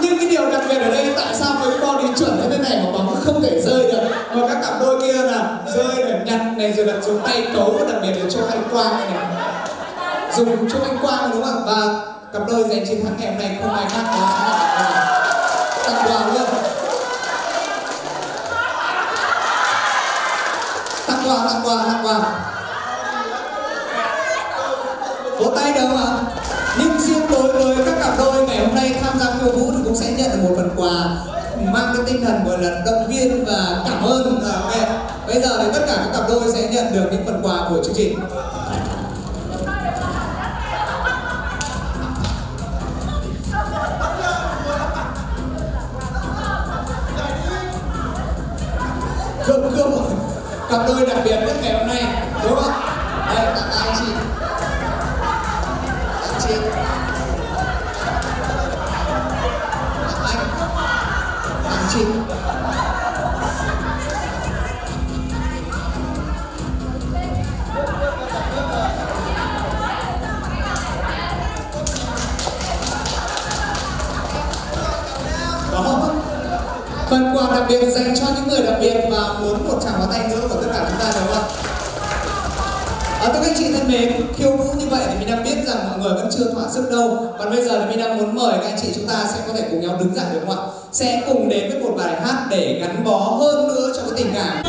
Nhưng cái điều đặc biệt ở đây tại sao với body chuẩn ở bên này mà bóng không thể rơi được, mà các cặp đôi kia là rơi này, nhặt này, rồi đặt dùng tay cấu, và đặc biệt là cho anh Quang này, này. Dùng cho anh Quang đúng không? Và cặp đôi giành chiến thắng ngày hôm nay không ai khác đó là tặng quà luôn, tặng quà tặng quà tặng quà vỗ tay đâu mà. Nhưng riêng đối với các cặp đôi ngày hôm nay tham gia khiêu vũ thì cũng sẽ nhận được một phần quà mang cái tinh thần gọi là động viên và cảm ơn. Và bây giờ thì tất cả các cặp đôi sẽ nhận được những phần quà của chương trình. Cơm cơm cặp đôi đặc biệt nhất ngày hôm nay đúng không? Đây tặng anh chị, tặng chị, tặng anh, tặng chị. Phần quà đặc biệt dành cho những người đặc biệt và muốn một tràng pháo tay nữa của tất cả chúng ta đúng không? À, các anh chị thân mến, khiêu vũ như vậy thì mình đang biết rằng mọi người vẫn chưa thỏa sức đâu. Còn bây giờ thì mình đang muốn mời các anh chị chúng ta sẽ có thể cùng nhau đứng dậy đúng không ạ? Sẽ cùng đến với một bài hát để gắn bó hơn nữa cho cái tình cảm.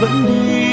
Vẫn đi